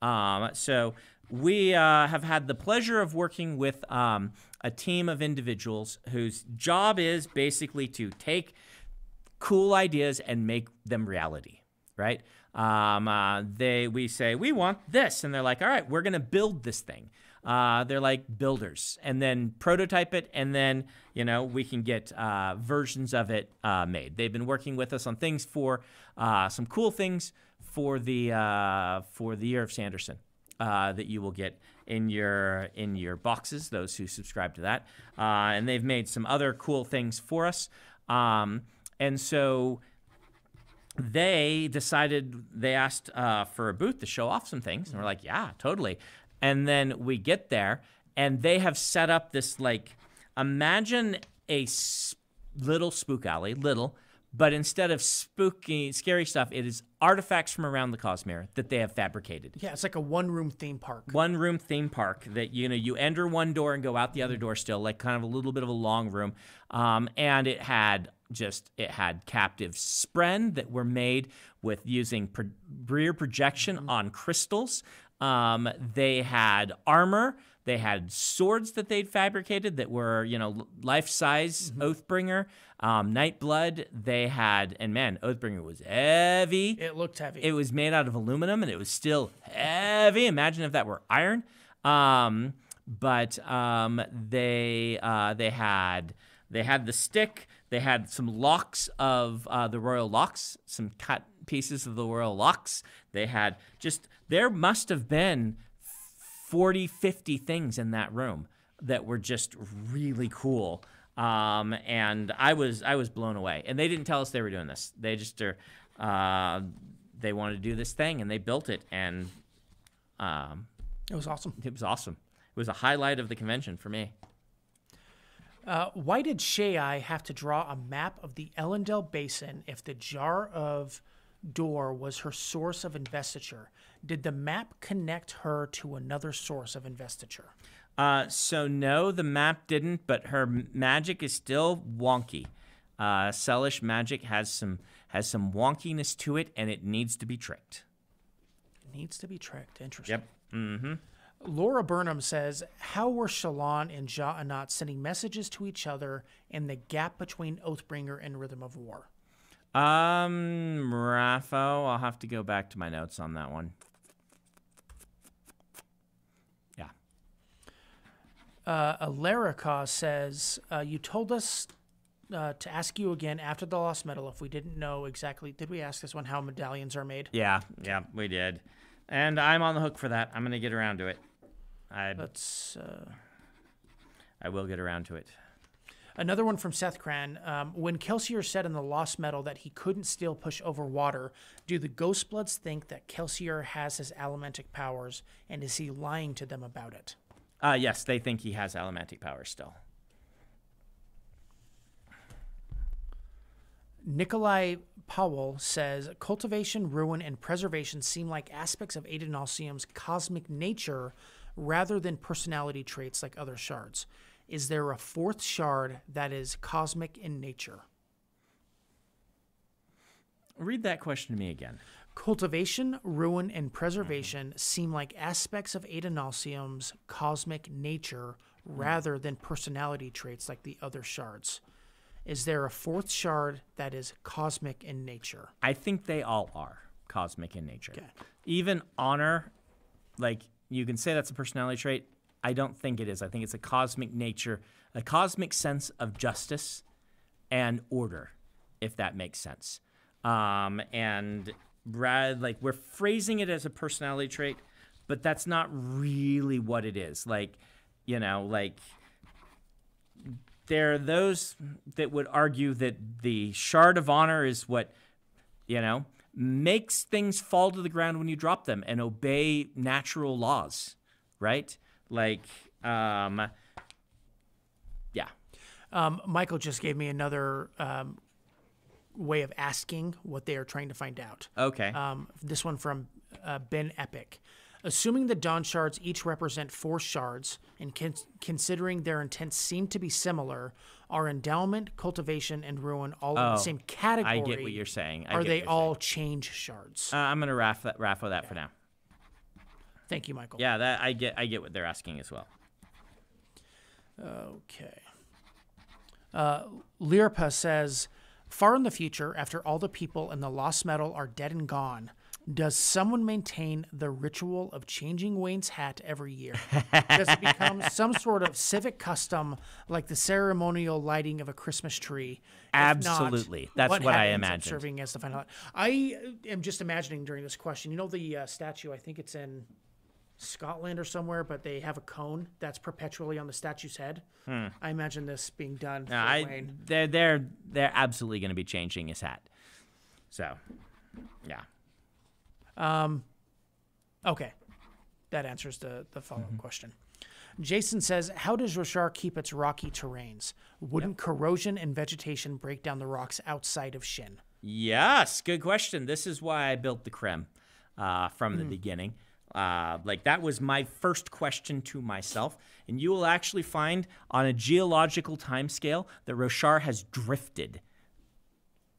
So we have had the pleasure of working with a team of individuals whose job is basically to take cool ideas and make them reality, right? We say, we want this. And they're like, all right, we're going to build this thing. They're like builders, and then prototype it, and then, you know, we can get versions of it made. They've been working with us on things for some cool things for the Year of Sanderson that you will get in your boxes, those who subscribe to that. And they've made some other cool things for us. And so they decided, they asked for a booth to show off some things, and we're like, yeah, totally. And then we get there, and they have set up this, like, imagine a little spook alley, but instead of spooky, scary stuff, it is artifacts from around the Cosmere that they have fabricated. Yeah, it's like a one-room theme park. One-room theme park that, you know, you enter one door and go out the other door still, like kind of a little bit of a long room. And it had just, it had captive spren that were made with using rear projection on crystals. They had armor, they had swords that they'd fabricated that were, you know, life-size Oathbringer, Nightblood. They had, and man, Oathbringer was heavy. It looked heavy. It was made out of aluminum, and it was still heavy. Imagine if that were iron. They had the Stick. They had some locks of the royal locks, some cut pieces of the royal locks. They had just, there must have been 40, 50 things in that room that were just really cool. And I was blown away. And they didn't tell us they were doing this. They just are, they wanted to do this thing, and they built it. And it was awesome. It was awesome. It was a highlight of the convention for me. Why did Shai have to draw a map of the Ellendale Basin if the Jar of Dor was her source of investiture? Did the map connect her to another source of investiture? So no, the map didn't, but her magic is still wonky. Sellish magic has some wonkiness to it, and it needs to be tricked. It needs to be tricked. Interesting. Yep. Mm-hmm. Laura Burnham says, how were Shallan and Ja'anat sending messages to each other in the gap between Oathbringer and Rhythm of War? Rapho, I'll have to go back to my notes on that one. Yeah. Alarica says, you told us to ask you again after the Lost Medal if we didn't know exactly. Did we ask this one how medallions are made? Yeah, yeah, we did. And I'm on the hook for that. I'm going to get around to it. I will get around to it. Another one from Seth Cran. When Kelsier said in the Lost Medal that he couldn't still push over water, do the Ghostbloods think that Kelsier has his alimantic powers, and is he lying to them about it? Yes, they think he has alimantic powers still. Nikolai Powell says, cultivation, ruin, and preservation seem like aspects of Aedin Alseum's cosmic nature rather than personality traits like other shards. Is there a fourth shard that is cosmic in nature? Read that question to me again. Cultivation, ruin, and preservation seem like aspects of Aedin Alseum's cosmic nature rather than personality traits like the other shards. Is there a fourth shard that is cosmic in nature? I think they all are cosmic in nature. Okay. Even honor, like you can say that's a personality trait. I don't think it is. I think it's a cosmic nature, a cosmic sense of justice and order, if that makes sense. And rather, like we're phrasing it as a personality trait, but that's not really what it is. Like, you know, like... There are those that would argue that the shard of honor is what, you know, makes things fall to the ground when you drop them and obey natural laws, right? Like, yeah. Michael just gave me another way of asking what they are trying to find out. Okay. This one from Ben Epic. Assuming the Dawn Shards each represent 4 shards, and considering their intents seem to be similar, are endowment, cultivation, and ruin all in the same category? I get what you're saying. Are they all change shards? I'm going to raffle that for now. Thank you, Michael. Yeah, that I get what they're asking as well. Okay. Lirpa says, far in the future, after all the people in the Lost Medal are dead and gone, does someone maintain the ritual of changing Wayne's hat every year? Does it become some sort of civic custom like the ceremonial lighting of a Christmas tree? Absolutely. Not, that's what I imagined. Serving as the final. I am just imagining during this question, you know, the statue, I think it's in Scotland or somewhere, but they have a cone that's perpetually on the statue's head. Hmm. I imagine this being done for Wayne. They're absolutely going to be changing his hat. So, yeah. Okay. That answers the follow-up question. Jason says, how does Roshar keep its rocky terrains? Wouldn't corrosion and vegetation break down the rocks outside of Shin? Yes. Good question. This is why I built the Krem, from the beginning. Like that was my first question to myself. And you will actually find on a geological timescale that Roshar has drifted,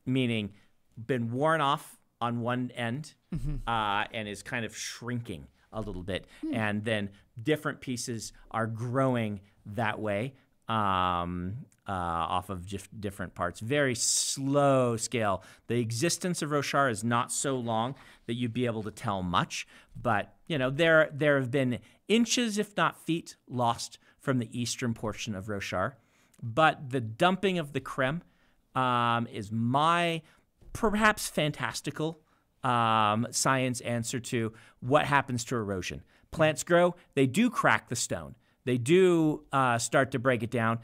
meaning been worn off on one end, and is kind of shrinking a little bit. And then different pieces are growing that way off of different parts. Very slow scale. The existence of Roshar is not so long that you'd be able to tell much, but you know, there have been inches, if not feet, lost from the eastern portion of Roshar. But the dumping of the Krem is my... perhaps fantastical science answer to what happens to erosion. Plants grow, they do crack the stone. They do start to break it down.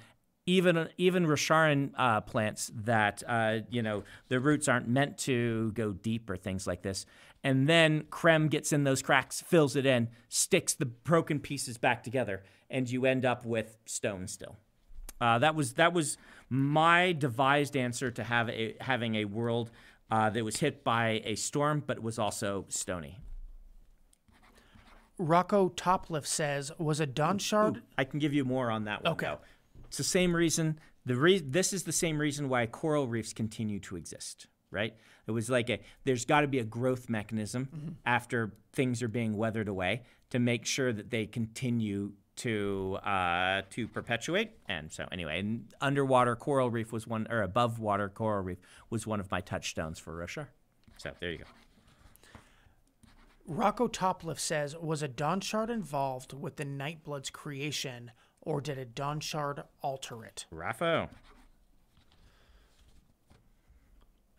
Even Risharan plants that, you know, the roots aren't meant to go deep or things like this. And then creme gets in those cracks, fills it in, sticks the broken pieces back together, and you end up with stone still. That was my devised answer to having a world that was hit by a storm, but was also stony. Rocco Topliff says, was a Don Shard? Ooh, I can give you more on that one. Okay. Though. It's the same reason. This is the same reason why coral reefs continue to exist, right? It was like there's got to be a growth mechanism after things are being weathered away to make sure that they continue to perpetuate. And so anyway, an underwater coral reef was one, or above water coral reef was one of my touchstones for Roshar. So there you go. Rocco Topliff says, was a Don Shard involved with the Nightblood's creation, or did a Don Shard alter it? Raffo.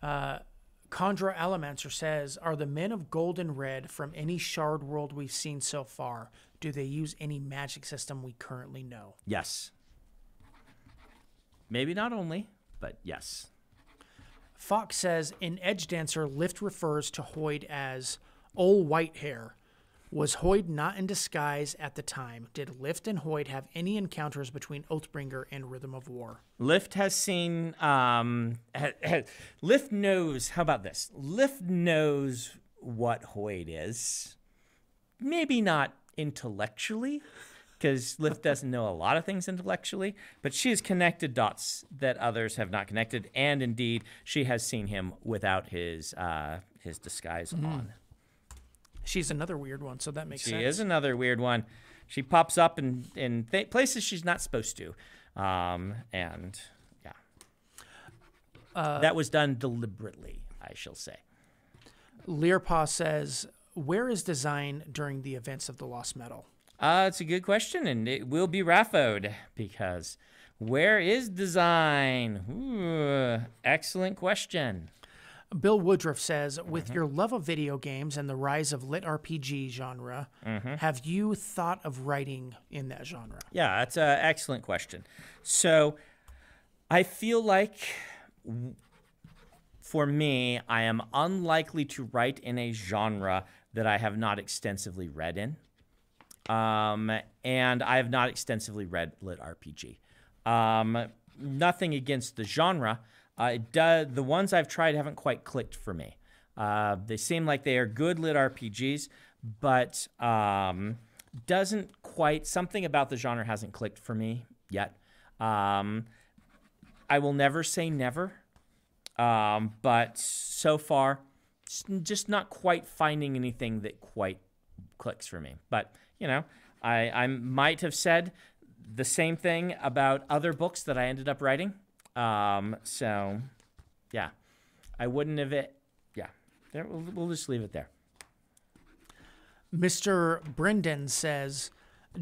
Condra Alamancer says, are the men of Golden Red from any Shard world we've seen so far? Do they use any magic system we currently know? Yes. Maybe not only, but yes. Fox says, in Edge Dancer, Lift refers to Hoyd as Old Whitehair. Was Hoyd not in disguise at the time? Did Lift and Hoyd have any encounters between Oathbringer and Rhythm of War? Lift has seen... Lift knows... How about this? Lift knows what Hoyd is. Maybe not intellectually, because Lift doesn't know a lot of things intellectually, but she has connected dots that others have not connected, and indeed, she has seen him without his disguise on. She's another weird one, so that makes sense. She is another weird one. She pops up in places she's not supposed to. And yeah. That was done deliberately, I shall say. Learpaw says, where is design during the events of the Lost Metal? It's a good question, and it will be Raffo'd, because where is design? Ooh, excellent question. Bill Woodruff says, with your love of video games and the rise of lit RPG genre, have you thought of writing in that genre? Yeah, that's an excellent question. So I feel like, for me, I am unlikely to write in a genre that I have not extensively read in. And I have not extensively read lit RPG. Nothing against the genre. The ones I've tried haven't quite clicked for me. They seem like they are good lit RPGs, but doesn't quite, something about the genre hasn't clicked for me yet. I will never say never, but so far, just not quite finding anything that quite clicks for me. But, you know, I might have said the same thing about other books that I ended up writing. So yeah, I wouldn't have it. Yeah, there, we'll just leave it there. Mr. Brendan says,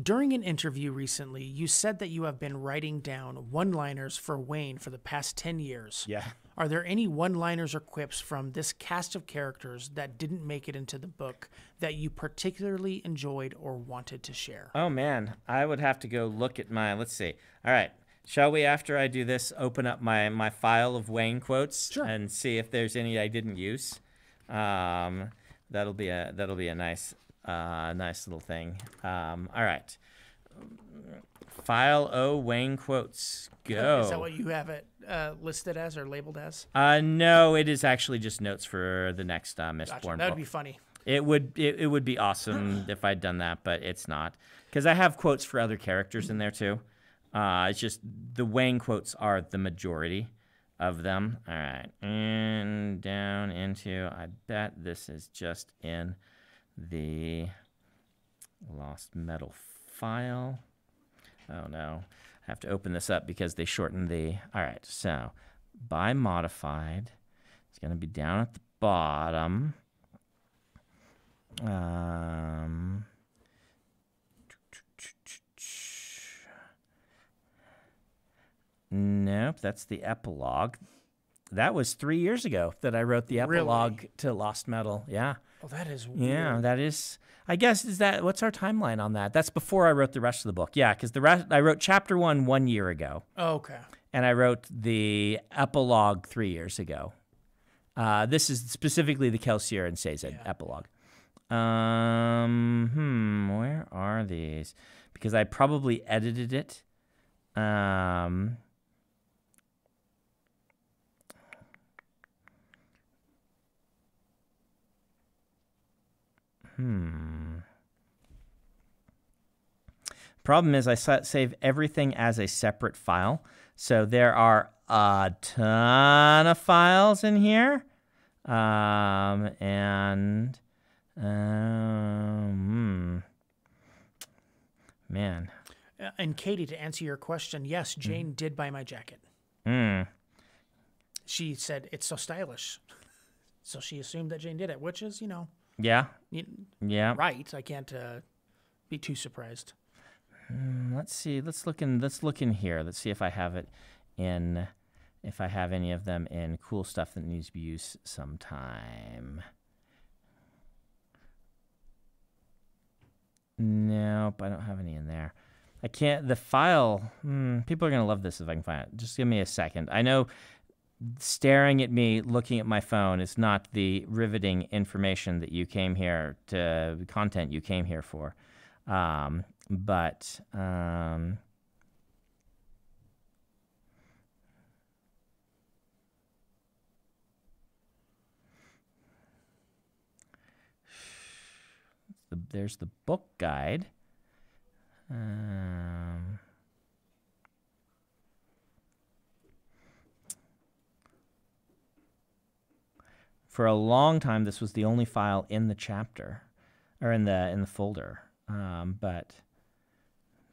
during an interview recently, you said that you have been writing down one-liners for Wayne for the past 10 years. Yeah. Are there any one-liners or quips from this cast of characters that didn't make it into the book that you particularly enjoyed or wanted to share? Oh man, I would have to go look at my, let's see. All right. Shall we, after I do this, open up my file of Wayne quotes? Sure. And see if there's any I didn't use? That'll be a nice nice little thing. All right, file O Wayne quotes. Go. Is that what you have it listed as or labeled as? No, it is actually just notes for the next Mistborn. Gotcha. That would be funny. It would be awesome if I'd done that, but it's not, because I have quotes for other characters in there too. It's just the Wayne quotes are the majority of them. All right. And down into, I bet this is just in the Lost Metal file. Oh, no. I have to open this up because they shortened the... All right. So, by modified, it's going to be down at the bottom. Nope, that's the epilogue. that was 3 years ago that I wrote the epilogue to Lost Metal. Yeah. Oh, that is weird. Yeah, that is. I guess is that what's our timeline on that? That's before I wrote the rest of the book. Yeah, because the rest I wrote chapter 1 year ago. Oh, okay. And I wrote the epilogue 3 years ago. This is specifically the Kelsier and Sazed epilogue. Where are these? Because I probably edited it. Problem is I save everything as a separate file. So there are a ton of files in here. Man. And Katie, to answer your question, yes, Jane did buy my jacket. She said it's so stylish. So she assumed that Jane did it, which is, you know. Yeah. Right. I can't be too surprised. Let's see. Let's look in here. Let's see if I have it in. If I have any of them in cool stuff that needs to be used sometime. Nope, I don't have any in there. I can't. The file. People are gonna love this if I can find it. Just give me a second. I know. Staring at me, looking at my phone is not the riveting information that you came here to, content you came here for. There's the book guide. For a long time, this was the only file in the chapter, or in the folder. But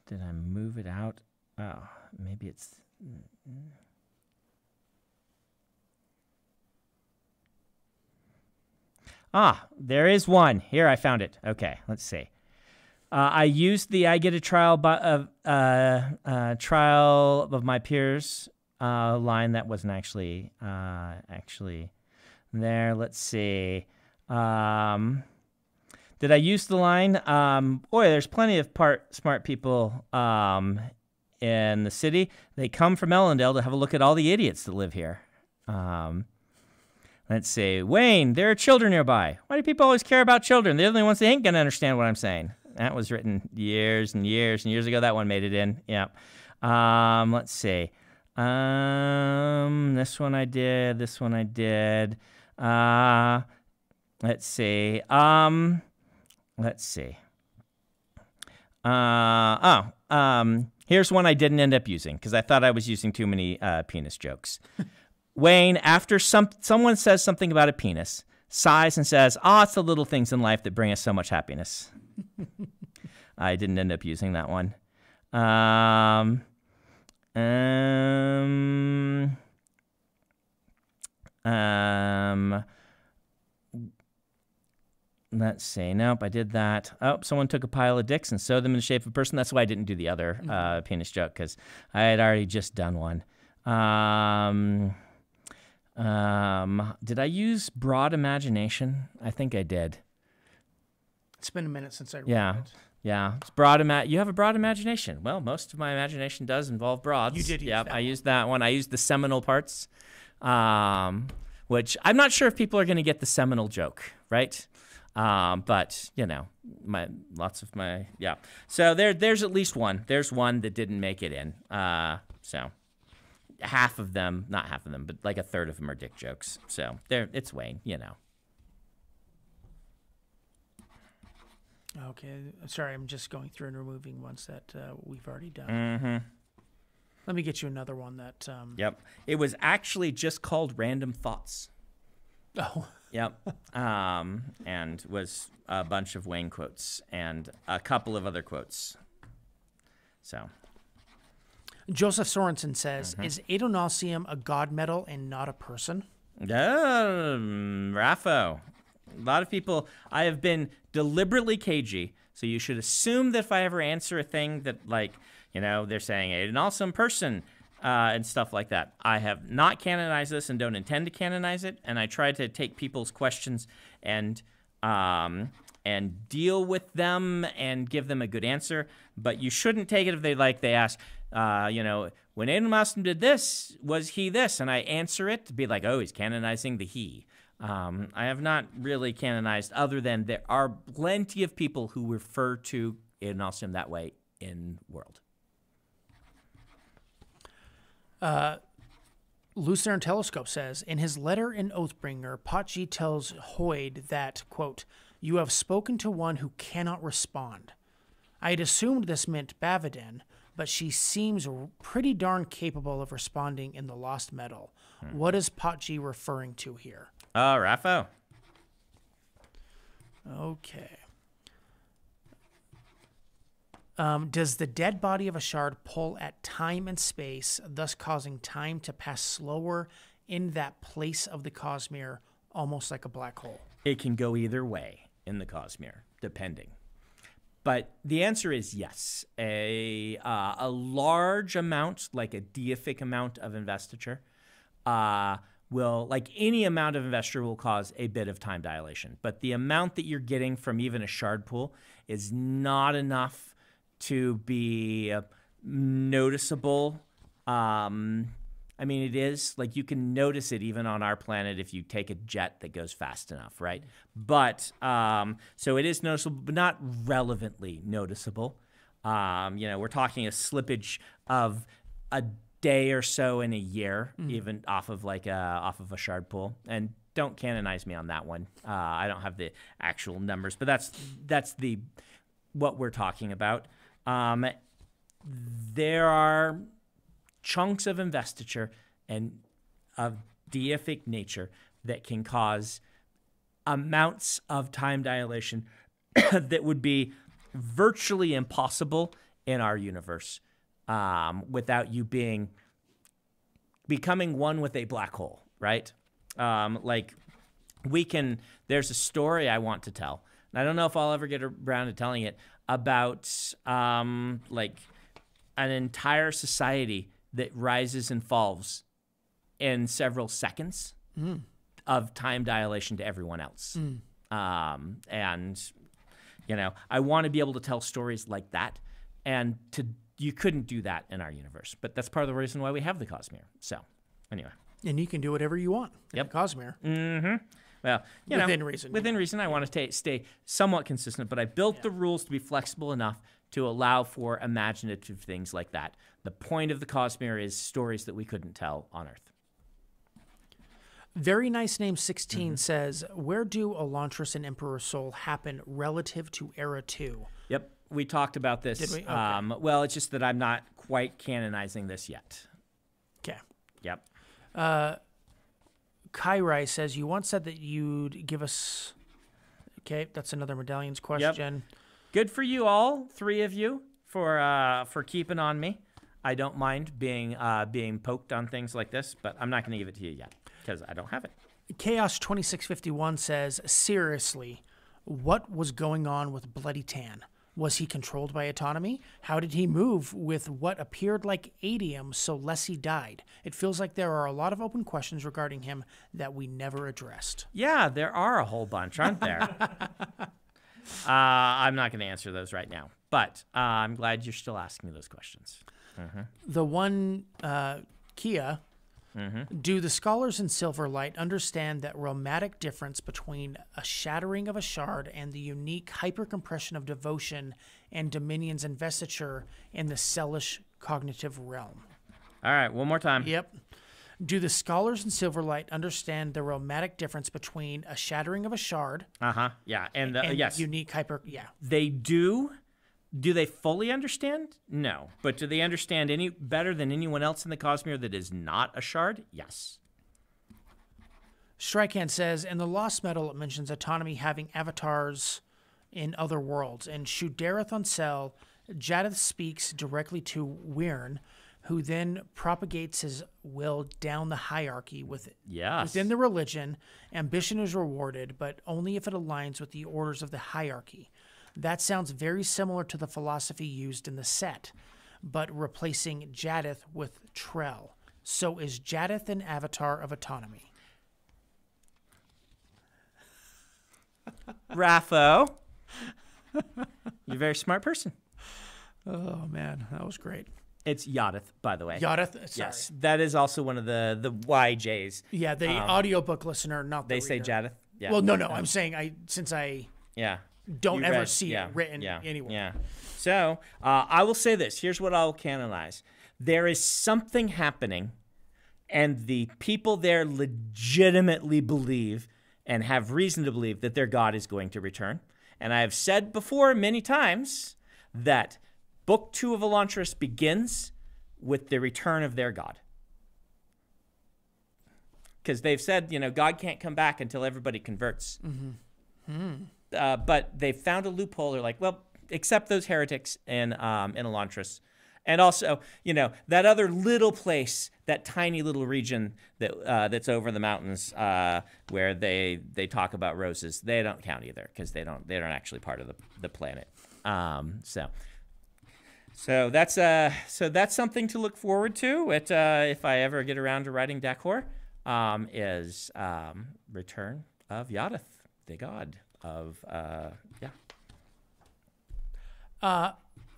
did I move it out? Oh, maybe it's. Ah, there is one here. I found it. Okay, let's see. I used the "I get a trial of trial of my peers" line that wasn't actually there. Let's see. Did I use the line? Boy, there's plenty of smart people in the city. They come from Ellendale to have a look at all the idiots that live here. Let's see. Wayne, there are children nearby. Why do people always care about children? They're the only ones that ain't going to understand what I'm saying. That was written years and years and years ago. That one made it in. Yep. Let's see. This one I did. This one I did. Let's see. Let's see. Here's one I didn't end up using because I thought I was using too many penis jokes. Wayne, after someone says something about a penis, sighs and says, "Ah, it's the little things in life that bring us so much happiness." I didn't end up using that one. Let's see. Nope, I did that. Oh, someone took a pile of dicks and sewed them in the shape of a person. That's why I didn't do the other penis joke, because I had already just done one. Did I use broad imagination? I think I did. It's been a minute since I read it. Yeah, it's broad. You have a broad imagination. Well, most of my imagination does involve broads. You did use that. I used that one. I used the seminal parts, which I'm not sure if people are going to get the seminal joke, right? But you know, lots of my. So there's at least one. There's one that didn't make it in. So half of them, not half of them, but like a third of them are dick jokes. So it's Wayne, you know. Okay, sorry, I'm just going through and removing ones that we've already done. Let me get you another one that... Yep, it was actually just called Random Thoughts. Oh. Yep, and was a bunch of Wayne quotes and a couple of other quotes. So... Joseph Sorensen says, is adenosine a god metal and not a person? Raffo. A lot of people, I have been deliberately cagey, so you should assume that if I ever answer a thing that, like, you know, they're saying an awesome person, and stuff like that. I have not canonized this and don't intend to canonize it, and I try to take people's questions and deal with them and give them a good answer. But you shouldn't take it if they ask, you know, when Adelmastum did this, was he this? And I answer it to be like, oh, he's canonizing the he. I have not really canonized, other than there are plenty of people who refer to Adelmastum that way in world. Lucerne Telescope says, in his letter in Oathbringer, Patji tells Hoyd that, quote, "You have spoken to one who cannot respond. I had assumed this meant Bavadin, but she seems pretty darn capable of responding in the Lost Metal. What is Patji referring to here?" Raffo. Okay. Does the dead body of a shard pull at time and space, thus causing time to pass slower in that place of the Cosmere, almost like a black hole? It can go either way in the Cosmere, depending. But the answer is yes. A large amount, like a deific amount of investiture, will, like any amount of investor, will cause a bit of time dilation. But the amount that you're getting from even a shard pool is not enough to be noticeable. I mean, it is, like, you can notice it even on our planet if you take a jet that goes fast enough, right? But, so it is noticeable, but not relevantly noticeable. You know, we're talking a slippage of a day or so in a year, even off of a shard pool. And don't canonize me on that one. I don't have the actual numbers, but that's the, what we're talking about. There are chunks of investiture and of deific nature that can cause amounts of time dilation that would be virtually impossible in our universe without you becoming one with a black hole, right? Like, we can, there's a story I want to tell, and I don't know if I'll ever get around to telling it, about like an entire society that rises and falls in several seconds of time dilation to everyone else. And, you know, I want to be able to tell stories like that. And you couldn't do that in our universe. But that's part of the reason why we have the Cosmere. So, anyway. And you can do whatever you want in the Cosmere. Well, you know, within reason. Within reason, I want to stay somewhat consistent. But I built the rules to be flexible enough to allow for imaginative things like that. The point of the Cosmere is stories that we couldn't tell on Earth. Very Nice Name 16 says, where do Elantris and Emperor Sol happen relative to Era 2? Yep, we talked about this. Did we? Okay. Well, it's just that I'm not quite canonizing this yet. Okay. Yep. Kairai says, you once said that you'd give us... Okay, that's another Medallions question. Yep. Good for you all, three of you, for keeping on me. I don't mind being poked on things like this, but I'm not going to give it to you yet because I don't have it. Chaos 2651 says, seriously, what was going on with Bloody Tan? Was he controlled by autonomy? How did he move with what appeared like adium so Lessie died? It feels like there are a lot of open questions regarding him that we never addressed. Yeah, there are a whole bunch, aren't there? I'm not going to answer those right now, but I'm glad you're still asking me those questions. The one, Kia, do the scholars in Silverlight understand that realmatic difference between a shattering of a shard and the unique hypercompression of devotion and Dominion's investiture in the Sellish cognitive realm? All right, one more time. Yep. Do the scholars in Silverlight understand the realmatic difference between a shattering of a shard? Yeah, and yes, unique hyper. Yeah, they do. Do they fully understand? No, but do they understand any better than anyone else in the Cosmere that is not a shard? Yes. Strykehand says, in the Lost Metal, it mentions autonomy having avatars in other worlds. In Shudareth on Sel, Jadith speaks directly to Wyrn, who then propagates his will down the hierarchy within the religion. Ambition is rewarded, but only if it aligns with the orders of the hierarchy. That sounds very similar to the philosophy used in the set. but replacing Jadith with Trell. So is Jadith an avatar of autonomy? Raffo, you're a very smart person. Oh, man, that was great. It's Yadith, by the way. Yadith, sorry. Yes, that is also one of the YJs. Yeah, the audiobook listener, not the reader. Say Jadith. Yeah. Well, no, I'm saying since I don't ever see it written anywhere. Yeah. So I will say this. Here's what I'll canonize. There is something happening, and the people there legitimately believe and have reason to believe that their God is going to return. And I have said before many times that Book 2 of Elantris begins with the return of their God. Because they've said, you know, God can't come back until everybody converts. Mm-hmm. But they've found a loophole. They're like, well, except those heretics in Elantris. And also, you know, that other little place, that tiny little region that that's over the mountains where they talk about roses, they don't count either because they don't actually part of the planet. So that's something to look forward to. If I ever get around to writing Dakor, is Return of Yadith, the god of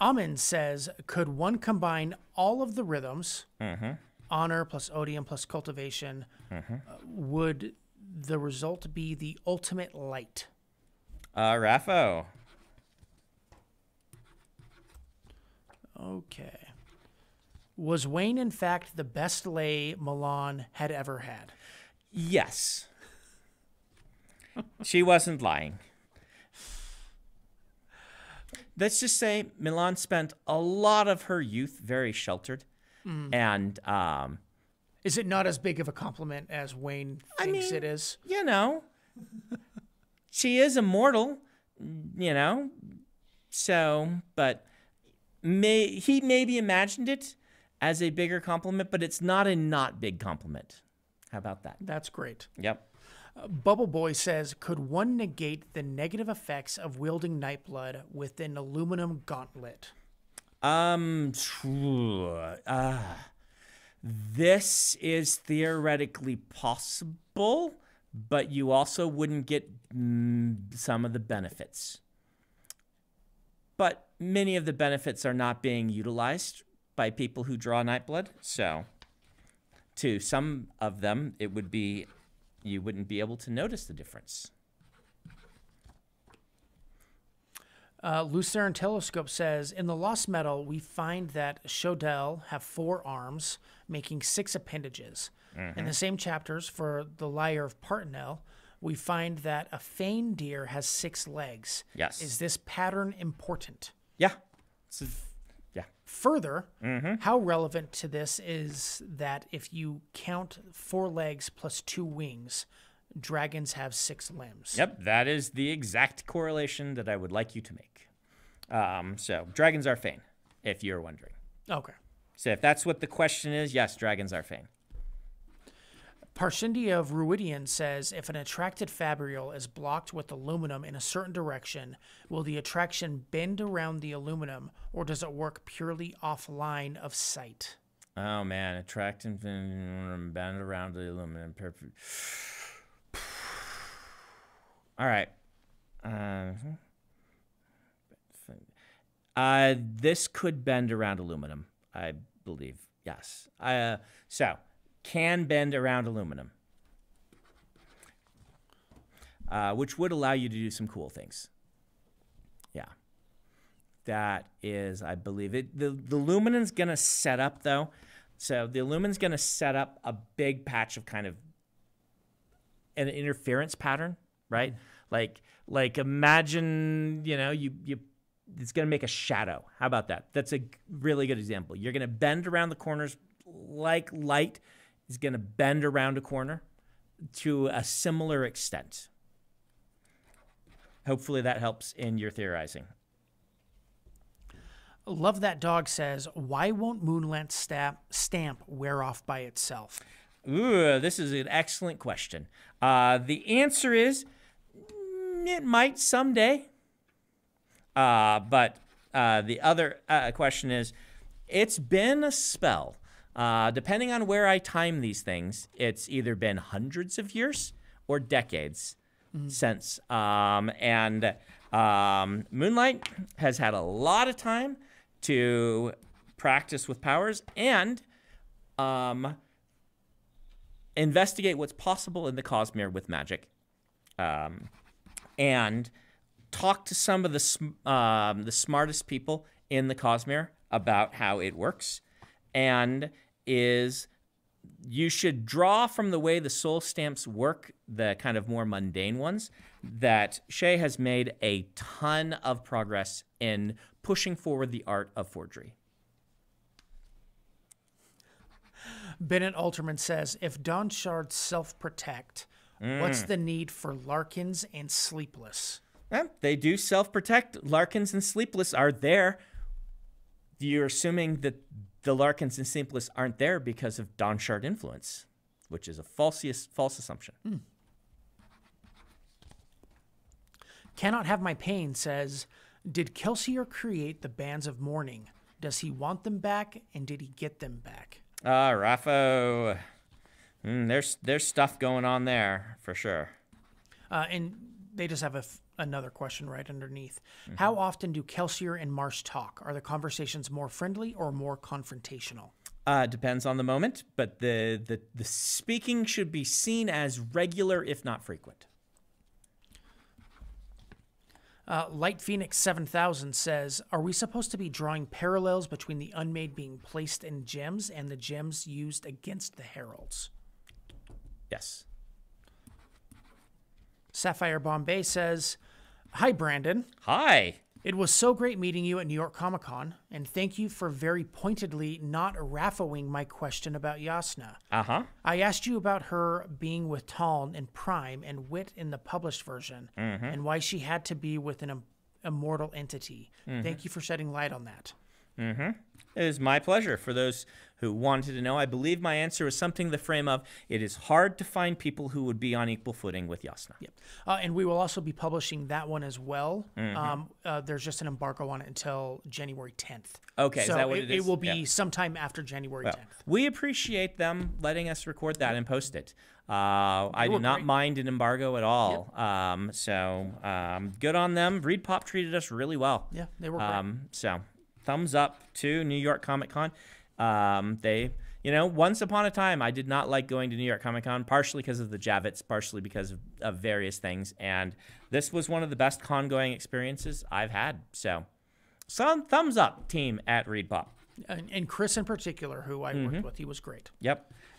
Amin says, could one combine all of the rhythms, honor plus odium plus cultivation? Would the result be the ultimate light? Raffo. Okay. Was Wayne, in fact, the best lay Milan had ever had? Yes. She wasn't lying. Let's just say Milan spent a lot of her youth very sheltered. And is it not as big of a compliment as Wayne thinks it is? You know, she is immortal, you know, so, but... he maybe imagined it as a bigger compliment, but it's not a not big compliment. How about that? That's great. Yep. Bubble Boy says, could one negate the negative effects of wielding Nightblood with an aluminum gauntlet? This is theoretically possible, but you also wouldn't get some of the benefits. But many of the benefits are not being utilized by people who draw Nightblood. So to some of them, it would be, you wouldn't be able to notice the difference. Lucerne Telescope says, in the Lost Metal, we find that Shodel have 4 arms, making 6 appendages. In the same chapters for the Liar of Partnell, we find that a fane deer has 6 legs. Yes. Is this pattern important? Yeah. Yeah. Further, how relevant to this is that if you count 4 legs plus 2 wings, dragons have 6 limbs? Yep, that is the exact correlation that I would like you to make. So dragons are fane, if you're wondering. Okay. So if that's what the question is, yes, dragons are fane. Parshindia of Ruidian says, if an attracted fabrial is blocked with aluminum in a certain direction, will the attraction bend around the aluminum, or does it work purely off line of sight? Oh, man. Attracting bend around the aluminum. All right. This could bend around aluminum, I believe. Yes. So... can bend around aluminum, which would allow you to do some cool things. Yeah. That is, I believe it. The aluminum's going to set up, though. So the aluminum's going to set up a big patch of kind of an interference pattern, right? Like imagine, you know, it's going to make a shadow. How about that? That's a really good example. You're going to bend around the corners like light is going to bend around a corner to a similar extent. Hopefully that helps in your theorizing. Love That Dog says, why won't Moonlance stamp wear off by itself? Ooh, this is an excellent question. The answer is it might someday. But the other question is, It's been a spell. Depending on where I time these things, it's either been hundreds of years or decades since. And Moonlight has had a lot of time to practice with powers and investigate what's possible in the Cosmere with magic, and talk to some of the smartest people in the Cosmere about how it works, and you should draw from the way the soul stamps work, the kind of more mundane ones, that Shea has made a ton of progress in pushing forward the art of forgery. Bennett Alterman says, if Dawn Shards self-protect, what's the need for Larkins and Sleepless? Well, they do self-protect. Larkins and Sleepless are there. You're assuming that the Larkins and Sleepless aren't there because of Dawn Shard influence, which is a false assumption. Cannot Have My Pain says, did Kelsier create the Bands of Mourning? Does he want them back, and did he get them back? Raffo, there's stuff going on there for sure. And they just have another question right underneath. How often do Kelsier and Marsh talk? Are the conversations more friendly or more confrontational? Depends on the moment, but the speaking should be seen as regular, if not frequent. Light Phoenix 7000 says, are we supposed to be drawing parallels between the Unmade being placed in gems and the gems used against the Heralds? Yes. Sapphire Bombay says, hi, Brandon. Hi. It was so great meeting you at New York Comic Con, and thank you for very pointedly not raffling my question about Yasna. I asked you about her being with Taln and Prime and Wit in the published version, and why she had to be with an immortal entity. Thank you for shedding light on that. It is my pleasure. For those who wanted to know, I believe my answer was something to the frame of, it is hard to find people who would be on equal footing with Yasna. And we will also be publishing that one as well. There's just an embargo on it until January 10th. Okay, so is that what it is? It will be sometime after January 10th. We appreciate them letting us record that and post it. I do not mind an embargo at all. Good on them. Reed Pop treated us really well. Yeah, they were great. So thumbs up to New York Comic Con. You know, once upon a time, I did not like going to New York Comic Con, partially because of the Javits, partially because of various things. And this was one of the best con-going experiences I've had. So, some thumbs up, team at ReedPop. And Chris in particular, who I worked with, he was great.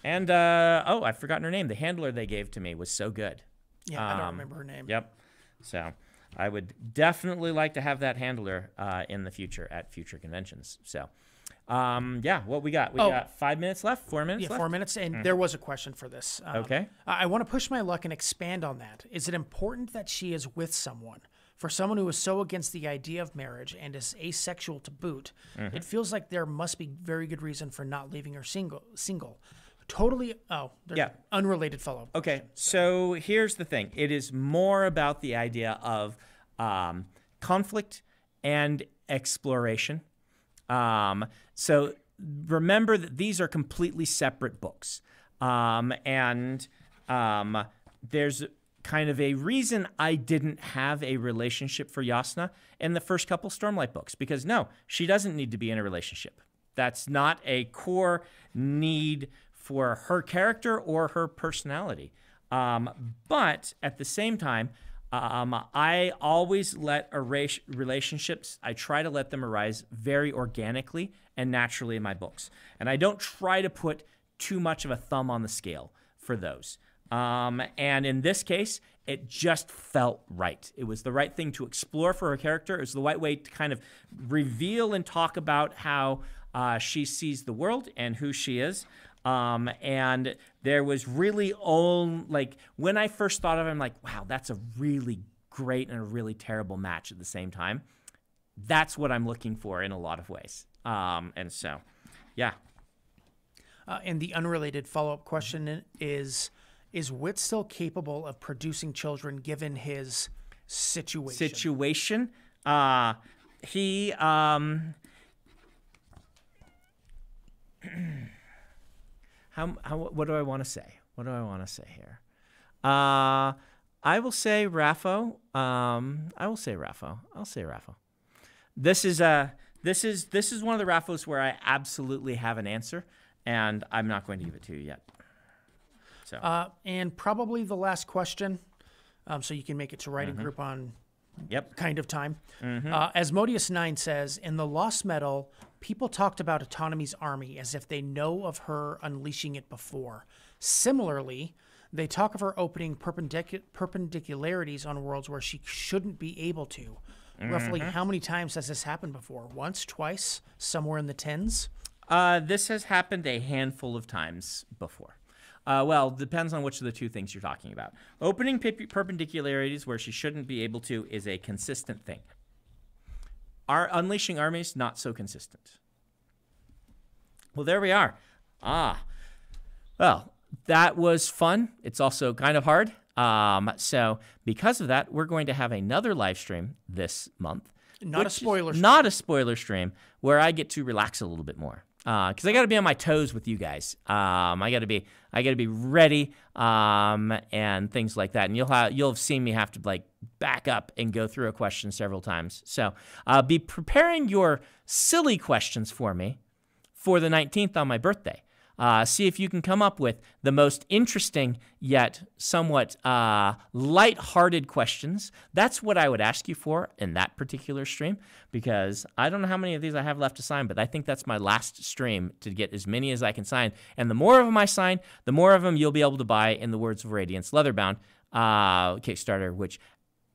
And, oh, I've forgotten her name. The handler they gave to me was so good. Yeah, I don't remember her name. So I would definitely like to have that handler in the future at future conventions. So, yeah, what we got? We got 5 minutes left, 4 minutes left? 4 minutes, and there was a question for this. Okay. I want to push my luck and expand on that. Is it important that she is with someone? For someone who is so against the idea of marriage and is asexual to boot, it feels like there must be very good reason for not leaving her single. Totally, unrelated follow-up. Okay, so here's the thing. It is more about the idea of conflict and exploration. So remember that these are completely separate books. And there's kind of a reason I didn't have a relationship for Yasna in the first couple Stormlight books, because no, she doesn't need to be in a relationship. That's not a core need for her character or her personality. But at the same time, I always let relationships, I try to let them arise very organically and naturally in my books. And I don't try to put too much of a thumb on the scale for those. And in this case, it just felt right. It was the right thing to explore for her character. It was the right way to kind of reveal and talk about how she sees the world and who she is. And there was really like, when I first thought of it, I'm like, wow, that's a really great and a really terrible match at the same time. That's what I'm looking for in a lot of ways. And so, yeah. And the unrelated follow-up question is Wit still capable of producing children given his situation? He What do I want to say? What do I want to say here? I will say Raffo. I will say Raffo. I'll say Raffo. This is one of the Raffos where I absolutely have an answer, and I'm not going to give it to you yet. So and probably the last question, so you can make it to writing group on kind of time. Asmodeus9 says, in the Lost Metal, people talked about Autonomy's army as if they know of her unleashing it before. Similarly, they talk of her opening perpendicularities on worlds where she shouldn't be able to. Roughly how many times has this happened before? Once, twice, somewhere in the tens? This has happened a handful of times before. Well, depends on which of the two things you're talking about. Opening perpendicularities where she shouldn't be able to is a consistent thing. Our unleashing armies, not so consistent. Well, there we are. Well, that was fun. It's also kind of hard. So because of that, we're going to have another live stream this month. Not a spoiler stream. Not a spoiler stream, where I get to relax a little bit more. Because I got to be on my toes with you guys. I got to be ready, and things like that. And you'll have seen me have to like back up and go through a question several times. So be preparing your silly questions for me for the 19th on my birthday. See if you can come up with the most interesting yet somewhat lighthearted questions. That's what I would ask you for in that particular stream, because I don't know how many of these I have left to sign, but I think that's my last stream to get as many as I can sign. And the more of them I sign, the more of them you'll be able to buy in the Words of Radiance Leatherbound Kickstarter, which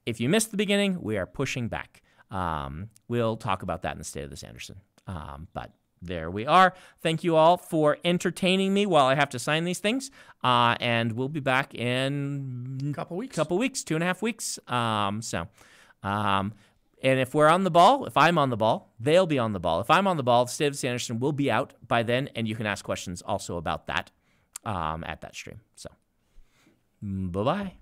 if you missed the beginning, we are pushing back. We'll talk about that in the State of the Sanderson. But there we are. Thank you all for entertaining me while I have to sign these things. And we'll be back in a couple weeks, 2.5 weeks. And if we're on the ball, if I'm on the ball, they'll be on the ball. If I'm on the ball, the State of Sanderson will be out by then. And you can ask questions also about that at that stream. So bye-bye.